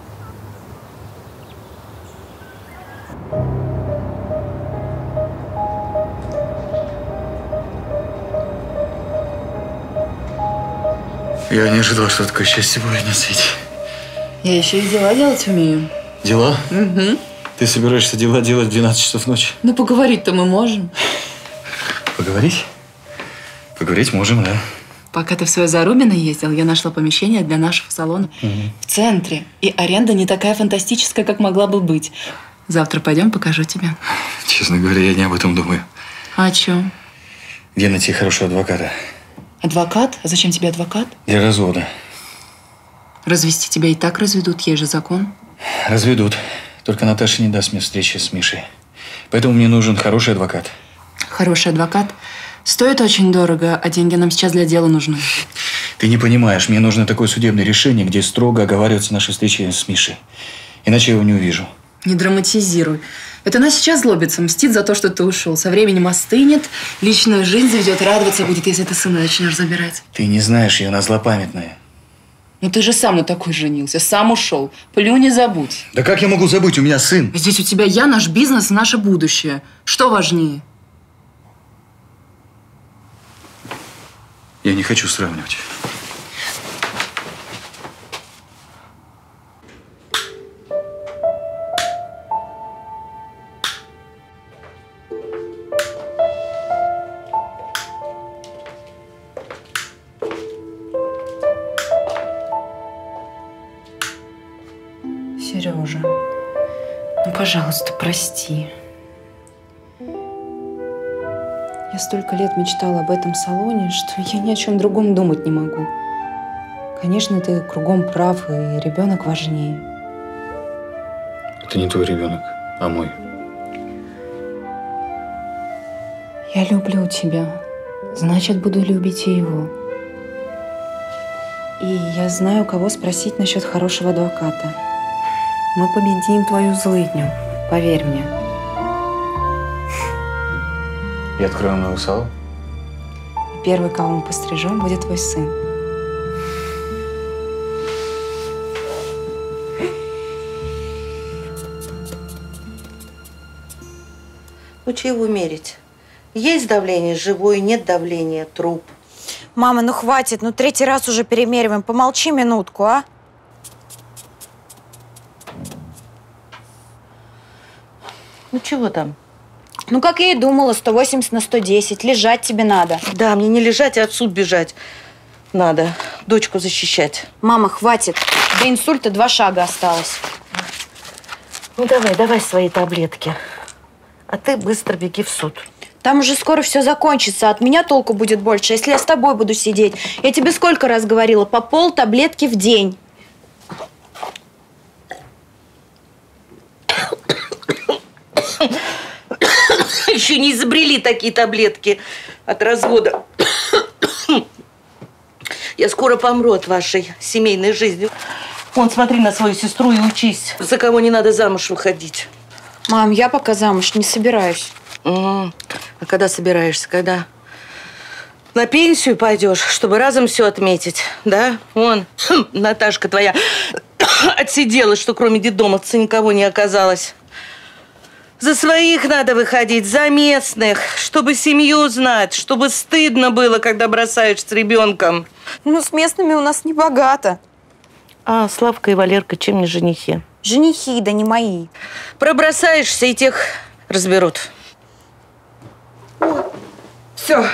Я не ожидал, что такое счастье будет на свете. Я еще и дела делать умею. Дела? Угу. Ты собираешься дела делать в 12 часов ночи? Ну, поговорить-то мы можем. Поговорить? Поговорить можем, да. Пока ты в свое Зарубино ездил, я нашла помещение для нашего салона. Угу. В центре. И аренда не такая фантастическая, как могла бы быть. Завтра пойдем, покажу тебе. Честно говоря, я не об этом думаю. А о чем? Где найти хорошего адвоката? Адвокат? А зачем тебе адвокат? Для развода. Развести тебя и так разведут, есть же закон. Разведут. Только Наташа не даст мне встречи с Мишей. Поэтому мне нужен хороший адвокат. Хороший адвокат? Стоит очень дорого, а деньги нам сейчас для дела нужны. Ты не понимаешь, мне нужно такое судебное решение, где строго оговариваются наши встречи с Мишей. Иначе я его не увижу. Не драматизируй. Это она сейчас злобится, мстит за то, что ты ушел. Со временем остынет, личную жизнь заведет, радоваться будет, если ты сына начнешь забирать. Ты не знаешь, ее она злопамятная. Ну ты же сам на такой женился, сам ушел. Плюнь и забудь. Да как я могу забыть? У меня сын. Здесь у тебя я, наш бизнес, наше будущее. Что важнее? Я не хочу сравнивать. Сережа, ну, пожалуйста, прости. Я столько лет мечтала об этом салоне, что я ни о чем другом думать не могу. Конечно, ты кругом прав, и ребенок важнее. Это не твой ребенок, а мой. Я люблю тебя, значит, буду любить и его. И я знаю, кого спросить насчет хорошего адвоката. Мы победим твою злыдню, поверь мне. Я открою новый салон. Первый, кого мы пострижем, будет твой сын. Ну, чего мерить? Есть давление живое, нет давления труп. Мама, ну хватит, ну третий раз уже перемериваем. Помолчи минутку, а? Ну, чего там? Ну, как я и думала, 180 на 110. Лежать тебе надо. Да, мне не лежать, а от суд бежать надо. Дочку защищать. Мама, хватит. До инсульта 2 шага осталось. Ну, давай, давай свои таблетки. А ты быстро беги в суд. Там уже скоро все закончится. От меня толку будет больше, если я с тобой буду сидеть. Я тебе сколько раз говорила? По 0,5 таблетки в день. Еще не изобрели такие таблетки от развода. Я скоро помру от вашей семейной жизни. Вон, смотри на свою сестру и учись. За кого не надо замуж выходить. Мам, я пока замуж не собираюсь. А когда собираешься? Когда на пенсию пойдешь, чтобы разом все отметить, да? Вон, Наташка твоя отсидела, что кроме детдомовца никого не оказалось. За своих надо выходить, за местных, чтобы семью знать, чтобы стыдно было, когда бросаешь с ребенком. Ну, с местными у нас не богато. А Славка и Валерка чем не женихи? Женихи, да не мои. Пробросаешься, и тех разберут. Все,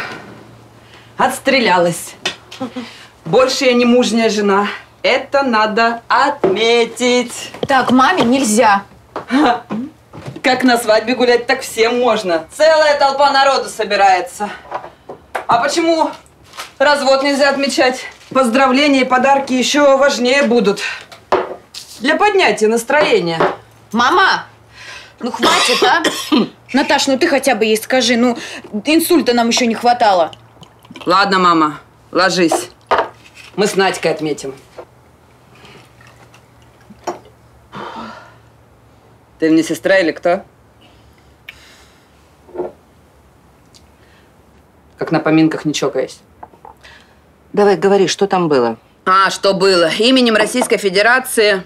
отстрелялась. Больше я не мужняя жена. Это надо отметить. Так, маме нельзя. Как на свадьбе гулять, так всем можно. Целая толпа народу собирается. А почему развод нельзя отмечать? Поздравления и подарки еще важнее будут. Для поднятия настроения. Мама, ну хватит, а? Наташ, ну ты хотя бы ей скажи, ну инсульта нам еще не хватало. Ладно, мама, ложись. Мы с Надькой отметим. Ты мне сестра или кто? Как на поминках не чокаясь. Давай, говори, что там было? А, что было? Именем Российской Федерации.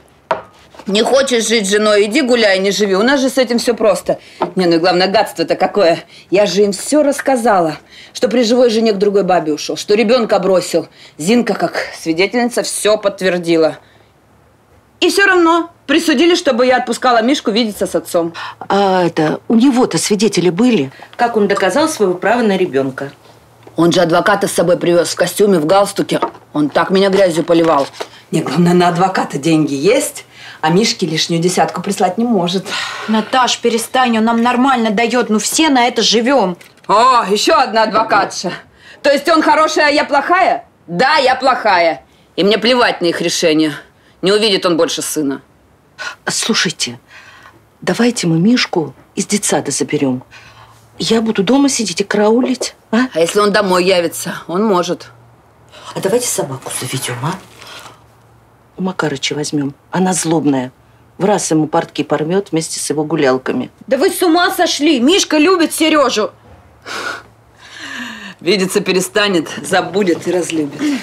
Не хочешь жить с женой, иди гуляй, не живи. У нас же с этим все просто. Не, ну и главное, гадство-то какое. Я же им все рассказала, что при живой жене к другой бабе ушел, что ребенка бросил. Зинка, как свидетельница, все подтвердила. И все равно присудили, чтобы я отпускала Мишку видеться с отцом. А это, у него-то свидетели были? Как он доказал своего права на ребенка? Он же адвоката с собой привез в костюме, в галстуке. Он так меня грязью поливал. Не, главное, на адвоката деньги есть, а Мишке лишнюю десятку прислать не может. Наташ, перестань, он нам нормально дает, ну все на это живем. О, еще одна адвокатша. То есть он хорошая, а я плохая? Да, я плохая. И мне плевать на их решение. Не увидит он больше сына. Слушайте, давайте мы Мишку из детсада заберем. Я буду дома сидеть и караулить, а? А если он домой явится? Он может. А давайте собаку заведем, а? У Макарыча возьмем. Она злобная. В раз ему портки порвет вместе с его гулялками. Да вы с ума сошли! Мишка любит Сережу! Видеться перестанет, забудет и разлюбит.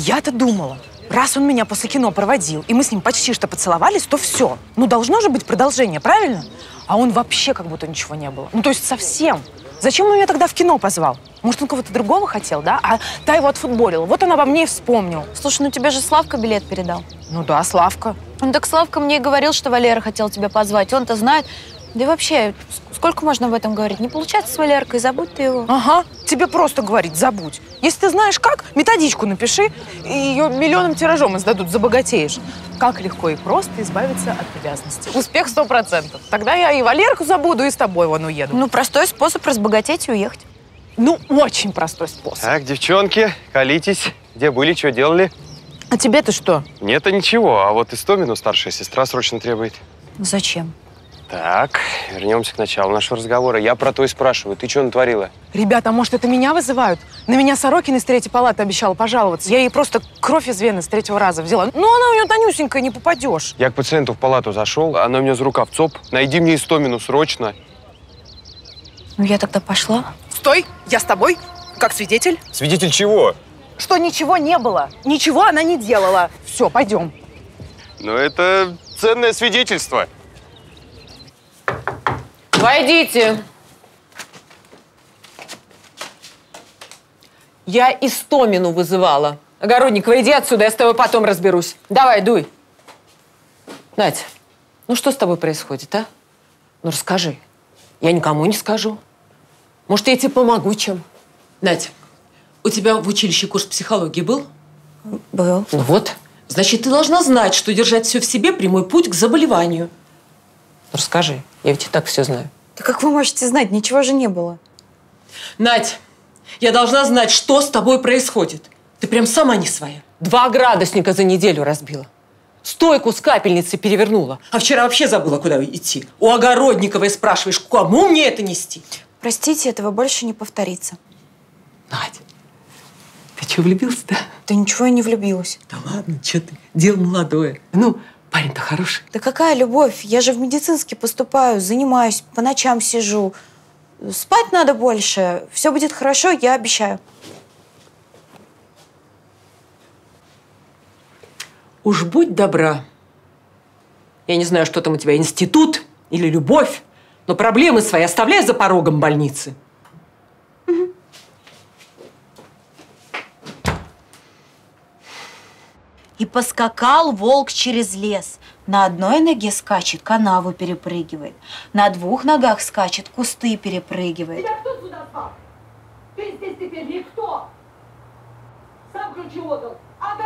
Я-то думала, раз он меня после кино проводил, и мы с ним почти что поцеловались, то все. Ну, должно же быть продолжение, правильно? А он вообще как будто ничего не было. Ну, то есть совсем. Зачем он меня тогда в кино позвал? Может, он кого-то другого хотел, да? А та его отфутболила. Вот он обо мне и вспомнил. Слушай, ну тебе же Славка билет передал. Ну да, Славка. Ну так Славка мне и говорил, что Валера хотел тебя позвать. Он-то знает. Да и вообще, сколько можно об этом говорить? Не получается с Валеркой, забудь ты его. Ага, тебе просто говорить забудь. Если ты знаешь как, методичку напиши, и ее миллионным тиражом издадут, забогатеешь. Как легко и просто избавиться от привязанности. Успех 100%. Тогда я и Валерку забуду, и с тобой вон уеду. Ну, простой способ разбогатеть и уехать. Ну, очень простой способ. Так, девчонки, колитесь. Где были, что делали? А тебе-то что? Мне-то ничего, а вот Истомину старшая сестра срочно требует. Зачем? Так, вернемся к началу нашего разговора. Я про то и спрашиваю. Ты что натворила? Ребята, а может, это меня вызывают? На меня Сорокина из третьей палаты обещала пожаловаться. Я ей просто кровь из вены с третьего раза взяла. Ну, она у нее тонюсенькая, не попадешь. Я к пациенту в палату зашел, она у меня за рукав цоп. Найди мне Истомину срочно. Ну, я тогда пошла. Стой, я с тобой, как свидетель. Свидетель чего? Что ничего не было. Ничего она не делала. Все, пойдем. Ну, это ценное свидетельство. Войдите. Я Истомину вызывала. Огородникова, иди отсюда, я с тобой потом разберусь. Давай, дуй. Надь, ну что с тобой происходит, а? Ну расскажи. Я никому не скажу. Может, я тебе помогу чем? Надь, у тебя в училище курс психологии был? Был. Ну вот. Значит, ты должна знать, что держать все в себе – прямой путь к заболеванию. Ну, расскажи. Я ведь и так все знаю. Да как вы можете знать? Ничего же не было. Надь, я должна знать, что с тобой происходит. Ты прям сама не своя. 2 градусника за неделю разбила. Стойку с капельницы перевернула. А вчера вообще забыла, куда идти. У Огородниковой спрашиваешь, кому мне это нести? Простите, этого больше не повторится. Надь, ты что, влюбилась-то? Да ничего я не влюбилась. Да ладно, что ты? Дело молодое. Ну. Парень-то хороший. Да какая любовь? Я же в медицинский поступаю, занимаюсь, по ночам сижу. Спать надо больше. Все будет хорошо, я обещаю. Уж будь добра. Я не знаю, что там у тебя, институт или любовь, но проблемы свои оставляй за порогом больницы. Угу. И поскакал волк через лес. На одной ноге скачет, канаву перепрыгивает. На 2 ногах скачет, кусты перепрыгивает. Тебя кто сюда звал? Ты здесь теперь никто. Сам ключи отдал.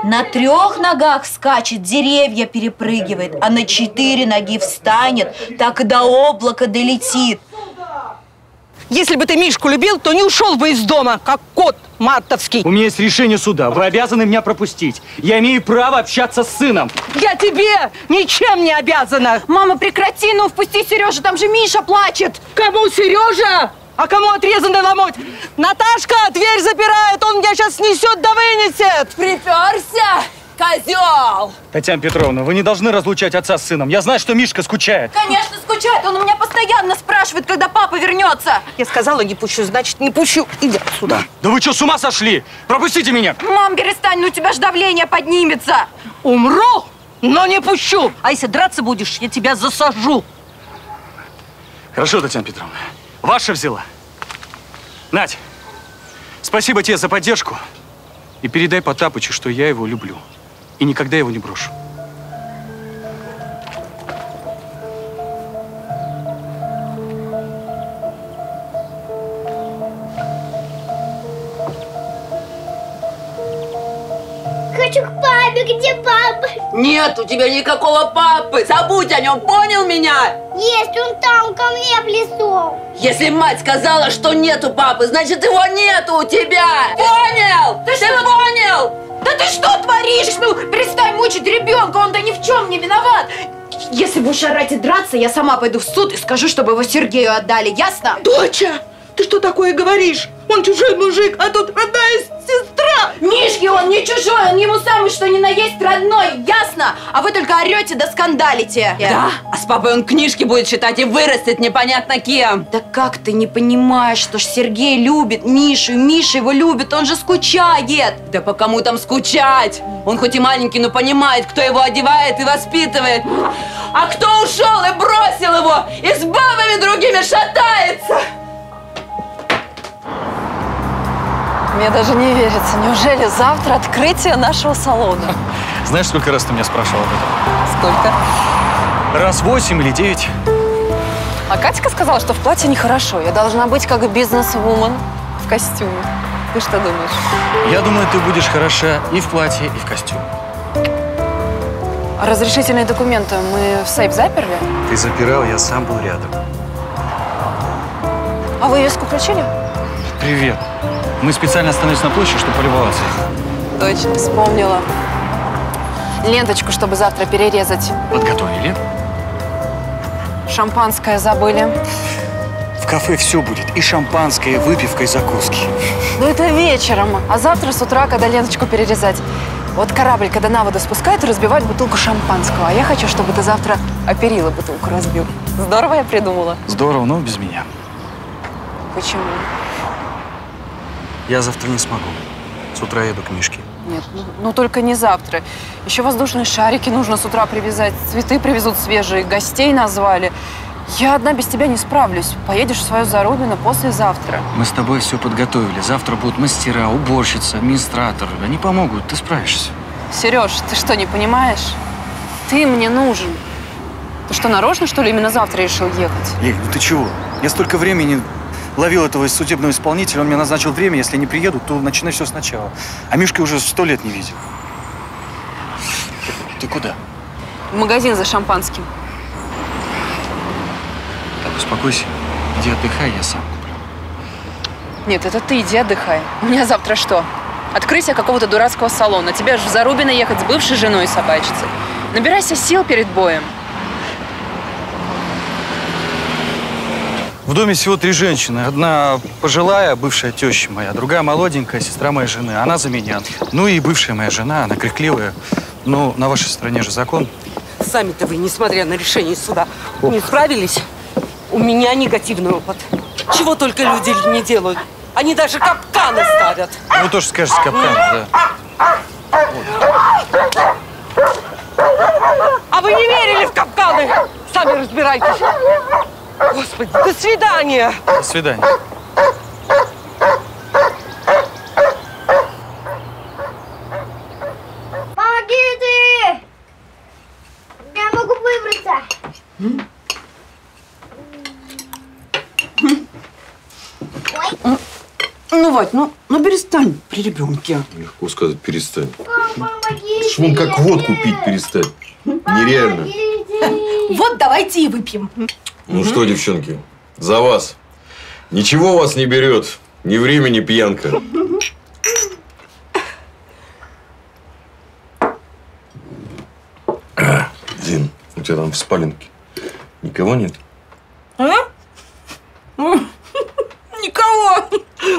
На 3 ногах скачет, деревья перепрыгивает. А на 4 ноги встанет, так и до облака долетит. Если бы ты Мишку любил, то не ушел бы из дома, как кот мартовский. У меня есть решение суда. Вы обязаны меня пропустить. Я имею право общаться с сыном. Я тебе ничем не обязана. Мама, прекрати, ну впусти Сережу, там же Миша плачет. Кому Сережа? А кому отрезанный ломоть? Наташка, дверь запирает, он меня сейчас снесет да вынесет. Приперся, козел. Татьяна Петровна, вы не должны разлучать отца с сыном. Я знаю, что Мишка скучает. Конечно, скучает. Он у меня постоянно спрашивает, когда папа вернется. Я сказала, не пущу, значит, не пущу. Иди отсюда. Да вы что, с ума сошли? Пропустите меня. Мам, перестань, ну у тебя ж давление поднимется. Умру, но не пущу. А если драться будешь, я тебя засажу. Хорошо, Татьяна Петровна. Ваша взяла. Надь, спасибо тебе за поддержку. И передай Потапычу, что я его люблю. И никогда его не брошу. Хочу к папе. Где папа? Нет у тебя никакого папы. Забудь о нем. Понял меня? Есть. Он там, ко мне в лесу. Если мать сказала, что нету папы, значит, его нету у тебя. Понял? Ты что понял? Да ты что творишь? Ну, перестань мучить ребенка, он-то ни в чем не виноват. Если будешь орать и драться, я сама пойду в суд и скажу, чтобы его Сергею отдали, ясно? Доча, ты что такое говоришь? Он чужой мужик, а тут родная сестра. Мишки он не чужой, он ему самый что ни на есть родной, ясно? А вы только орете да скандалите. Да, а с папой он книжки будет читать и вырастет непонятно кем. Да как ты не понимаешь, что ж Сергей любит Мишу, Миша его любит, он же скучает. Да по кому там скучать? Он хоть и маленький, но понимает, кто его одевает и воспитывает. А кто ушел и бросил его, и с бабами другими шатается. Мне даже не верится. Неужели завтра открытие нашего салона? Знаешь, сколько раз ты меня спрашивала об этом? Сколько? Раз 8 или 9. А Катька сказала, что в платье нехорошо. Я должна быть как бизнес-вумен в костюме. Ты что думаешь? Я думаю, ты будешь хороша и в платье, и в костюме. А разрешительные документы мы в сейф заперли? Ты запирал, я сам был рядом. А вы визитку включили? Привет. Мы специально остановились на площади, чтобы полюбоваться. Точно, вспомнила. Ленточку, чтобы завтра перерезать. Подготовили. Шампанское забыли. В кафе все будет. И шампанское, и выпивка, и закуски. Ну это вечером. А завтра с утра, когда ленточку перерезать. Вот корабль, когда на воду спускают, разбивают бутылку шампанского. А я хочу, чтобы ты завтра о перила бутылку разбил. Здорово я придумала. Здорово, но без меня. Почему? Я завтра не смогу. С утра еду к Мишке. Нет, ну только не завтра. Еще воздушные шарики нужно с утра привязать. Цветы привезут свежие, гостей назвали. Я одна без тебя не справлюсь. Поедешь в свою Зарубино послезавтра. Мы с тобой все подготовили. Завтра будут мастера, уборщица, администратор. Они помогут, ты справишься. Сереж, ты что, не понимаешь? Ты мне нужен. Ты что, нарочно, что ли, именно завтра решил ехать? Лиль, ну ты чего? Я столько времени... ловил этого судебного исполнителя, он мне назначил время. Если не приеду, то начинай все сначала. А Мишка уже 100 лет не видел. Ты куда? В магазин за шампанским. Так, успокойся. Иди отдыхай, я сам куплю. Нет, это ты иди отдыхай. У меня завтра что? Открытие какого-то дурацкого салона. Тебе же в Зарубино ехать с бывшей женой и собачицей. Набирайся сил перед боем. В доме всего 3 женщины. Одна пожилая, бывшая теща моя, другая молоденькая, сестра моей жены. Она за меня. Ну и бывшая моя жена, она крикливая. Ну, на вашей стране же закон. Сами-то вы, несмотря на решение суда, не справились. У меня негативный опыт. Чего только люди не делают. Они даже капканы ставят. Ну, тоже скажете, капканы, да. Вот. А вы не верили в капканы? Сами разбирайтесь. Господи, до свидания! До свидания. Помогите! Я могу выбраться. Ой. Ну, Вать, ну перестань при ребенке. Легко сказать, перестань. Помогите! Шум как водку пить перестать. Нереально. Вот давайте и выпьем. Ну что, девчонки, за вас. Ничего вас не берет. Ни время, ни пьянка. Дин, у тебя там в спаленке никого нет? А? Никого.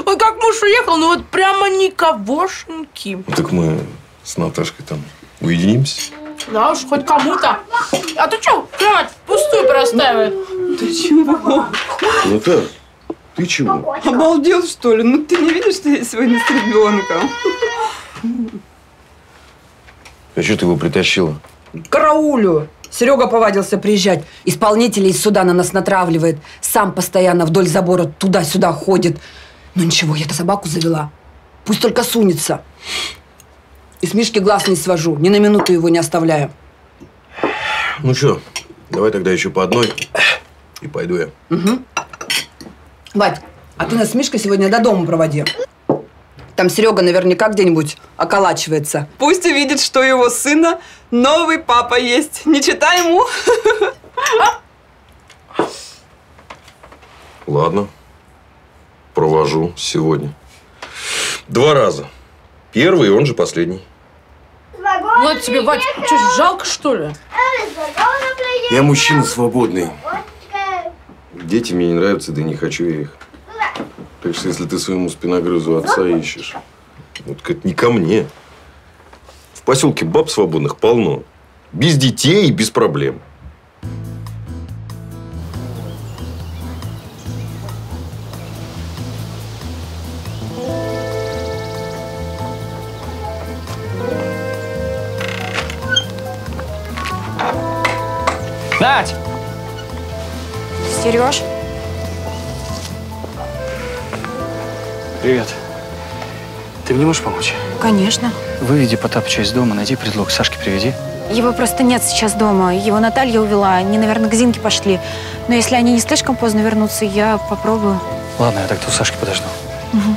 Он как муж уехал, но вот прямо никогошеньки. Ну, так мы с Наташкой там уединимся. Да уж, хоть кому-то. А ты чё, кровать пустую проставила? Ты чего? Наташ, ты чего? Обалдел, что ли? Ну ты не видишь, что я сегодня с ребенком? А чё ты его притащила? Караулю. Серега повадился приезжать. Исполнителей из суда на нас натравливает. Сам постоянно вдоль забора туда-сюда ходит. Но ничего, я-то собаку завела. Пусть только сунется. И с Мишки глаз не свожу, ни на минуту его не оставляю. Ну что, давай тогда еще по одной, и пойду я. Угу. Вать, а ты нас с Мишкой сегодня до дома проводи. Там Серега наверняка где-нибудь околачивается. Пусть увидит, что у его сына новый папа есть. Не читай ему. Ладно, провожу сегодня. 2 раза. Первый, он же последний. Вот тебе, Вать, что, жалко, что ли? Я мужчина свободный. Дети мне не нравятся, да и не хочу я их. Так что, если ты своему спиногрызу отца ищешь, Ну, так это не ко мне. В поселке баб свободных полно. Без детей и без проблем. Надь! Сереж? Привет. Ты мне можешь помочь? Конечно. Выведи Потапыча из дома, найди предлог, Сашке приведи. Его просто нет сейчас дома. Его Наталья увела. Они, наверное, к Зинке пошли. Но если они не слишком поздно вернутся, я попробую. Ладно, я тогда у Сашки подожду. Угу.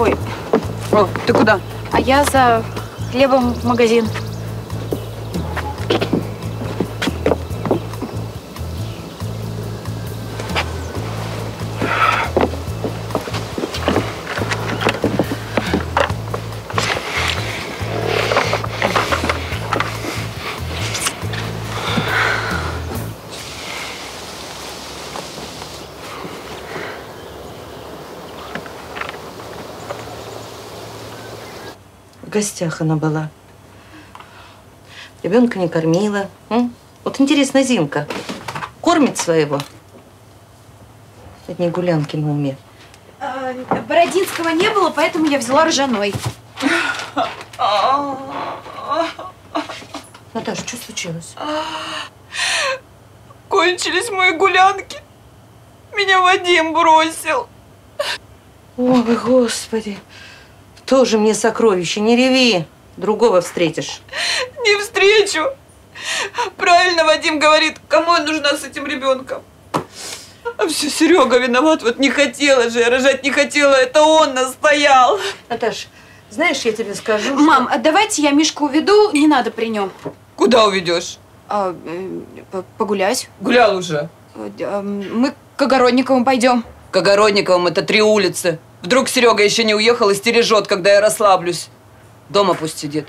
Ой, ты куда? А я за хлебом в магазин. В гостях она была. Ребенка не кормила. Вот интересно, Зинка кормит своего? Одни гулянки на уме. Бородинского не было, поэтому я взяла ржаной. Наташа, что случилось? Кончились мои гулянки. Меня Вадим бросил. Ой, Господи. Тоже мне сокровище, не реви, другого встретишь. Не встречу. Правильно Вадим говорит, кому я нужна с этим ребенком. А все, Серега виноват, вот не хотела же, я рожать не хотела, это он настоял. Наташ, знаешь, я тебе скажу… Мам, что... а давайте я Мишку уведу, не надо при нем. Куда уведешь? Погулять. Гулял уже? Мы к Огородниковым пойдем. К Огородниковым это 3 улицы. Вдруг Серега еще не уехал и стережет, когда я расслаблюсь. Дома пусть сидит.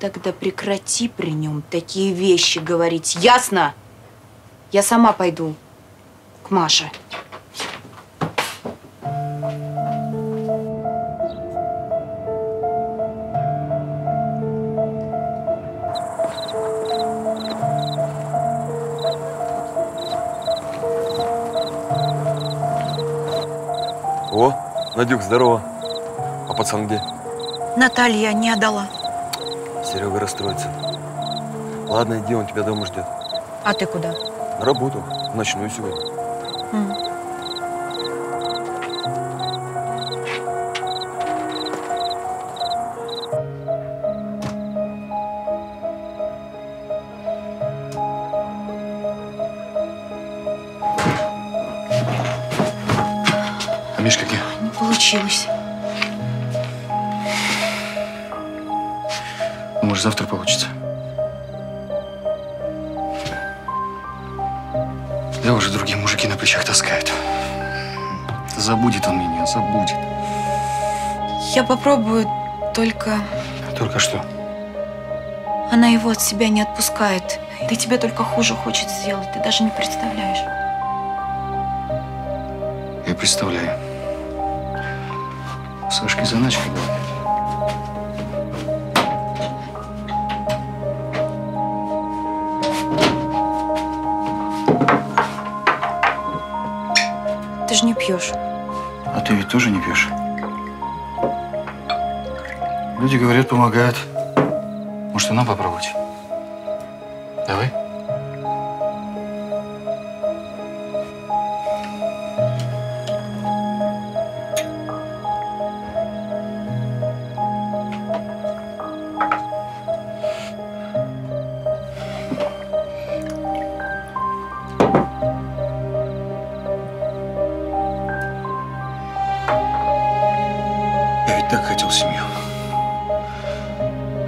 Тогда прекрати при нем такие вещи говорить. Ясно? Я сама пойду к Маше. О, Надюк, здорово. А пацан где? Наталья не отдала. Серега расстроится. Ладно, иди, он тебя дома ждет. А ты куда? На работу. В ночную сегодня. Не получилось. Может, завтра получится. Да уже другие мужики на плечах таскают. Забудет он меня, забудет. Я попробую, только… Только что? Она его от себя не отпускает. Да тебе только хуже хочет сделать, ты даже не представляешь. Я представляю. Сашке заначка была. Ты же не пьешь. А ты ведь тоже не пьешь? Люди говорят, помогают. Может, и нам попробовать? Давай.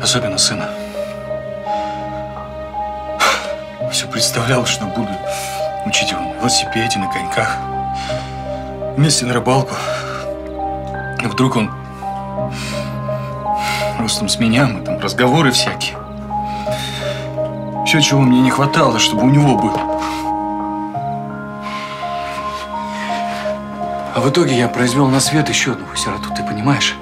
Особенно сына. Все представлял, что буду учить его на велосипеде, на коньках, вместе на рыбалку. И вдруг он ростом с меня, мы там разговоры всякие. Все, чего мне не хватало, чтобы у него было. А в итоге я произвел на свет еще одну сироту, ты понимаешь?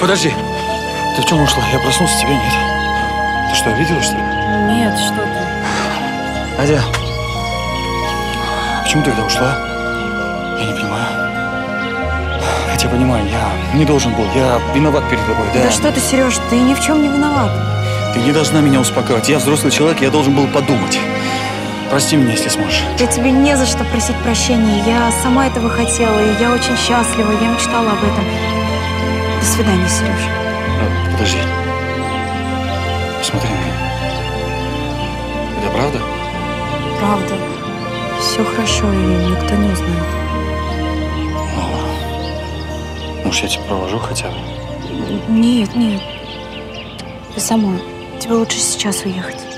Подожди, ты в чем ушла? Я проснулся, тебя нет. Ты что, видела, что ли? Нет, что ты. Надя, почему ты тогда ушла? Я не понимаю. Хотя понимаю, я не должен был, я виноват перед тобой, да? Да что ты, Сереж, ты ни в чем не виноват. Ты не должна меня успокаивать, я взрослый человек, я должен был подумать. Прости меня, если сможешь. Я тебе не за что просить прощения, я сама этого хотела, и я очень счастлива, я мечтала об этом. До свидания, Сережа. Подожди. Посмотри на меня. Это правда? Правда. Все хорошо, и никто не узнает. Ну, может, я тебя провожу хотя бы? Нет, нет. Ты сама. Тебе лучше сейчас уехать.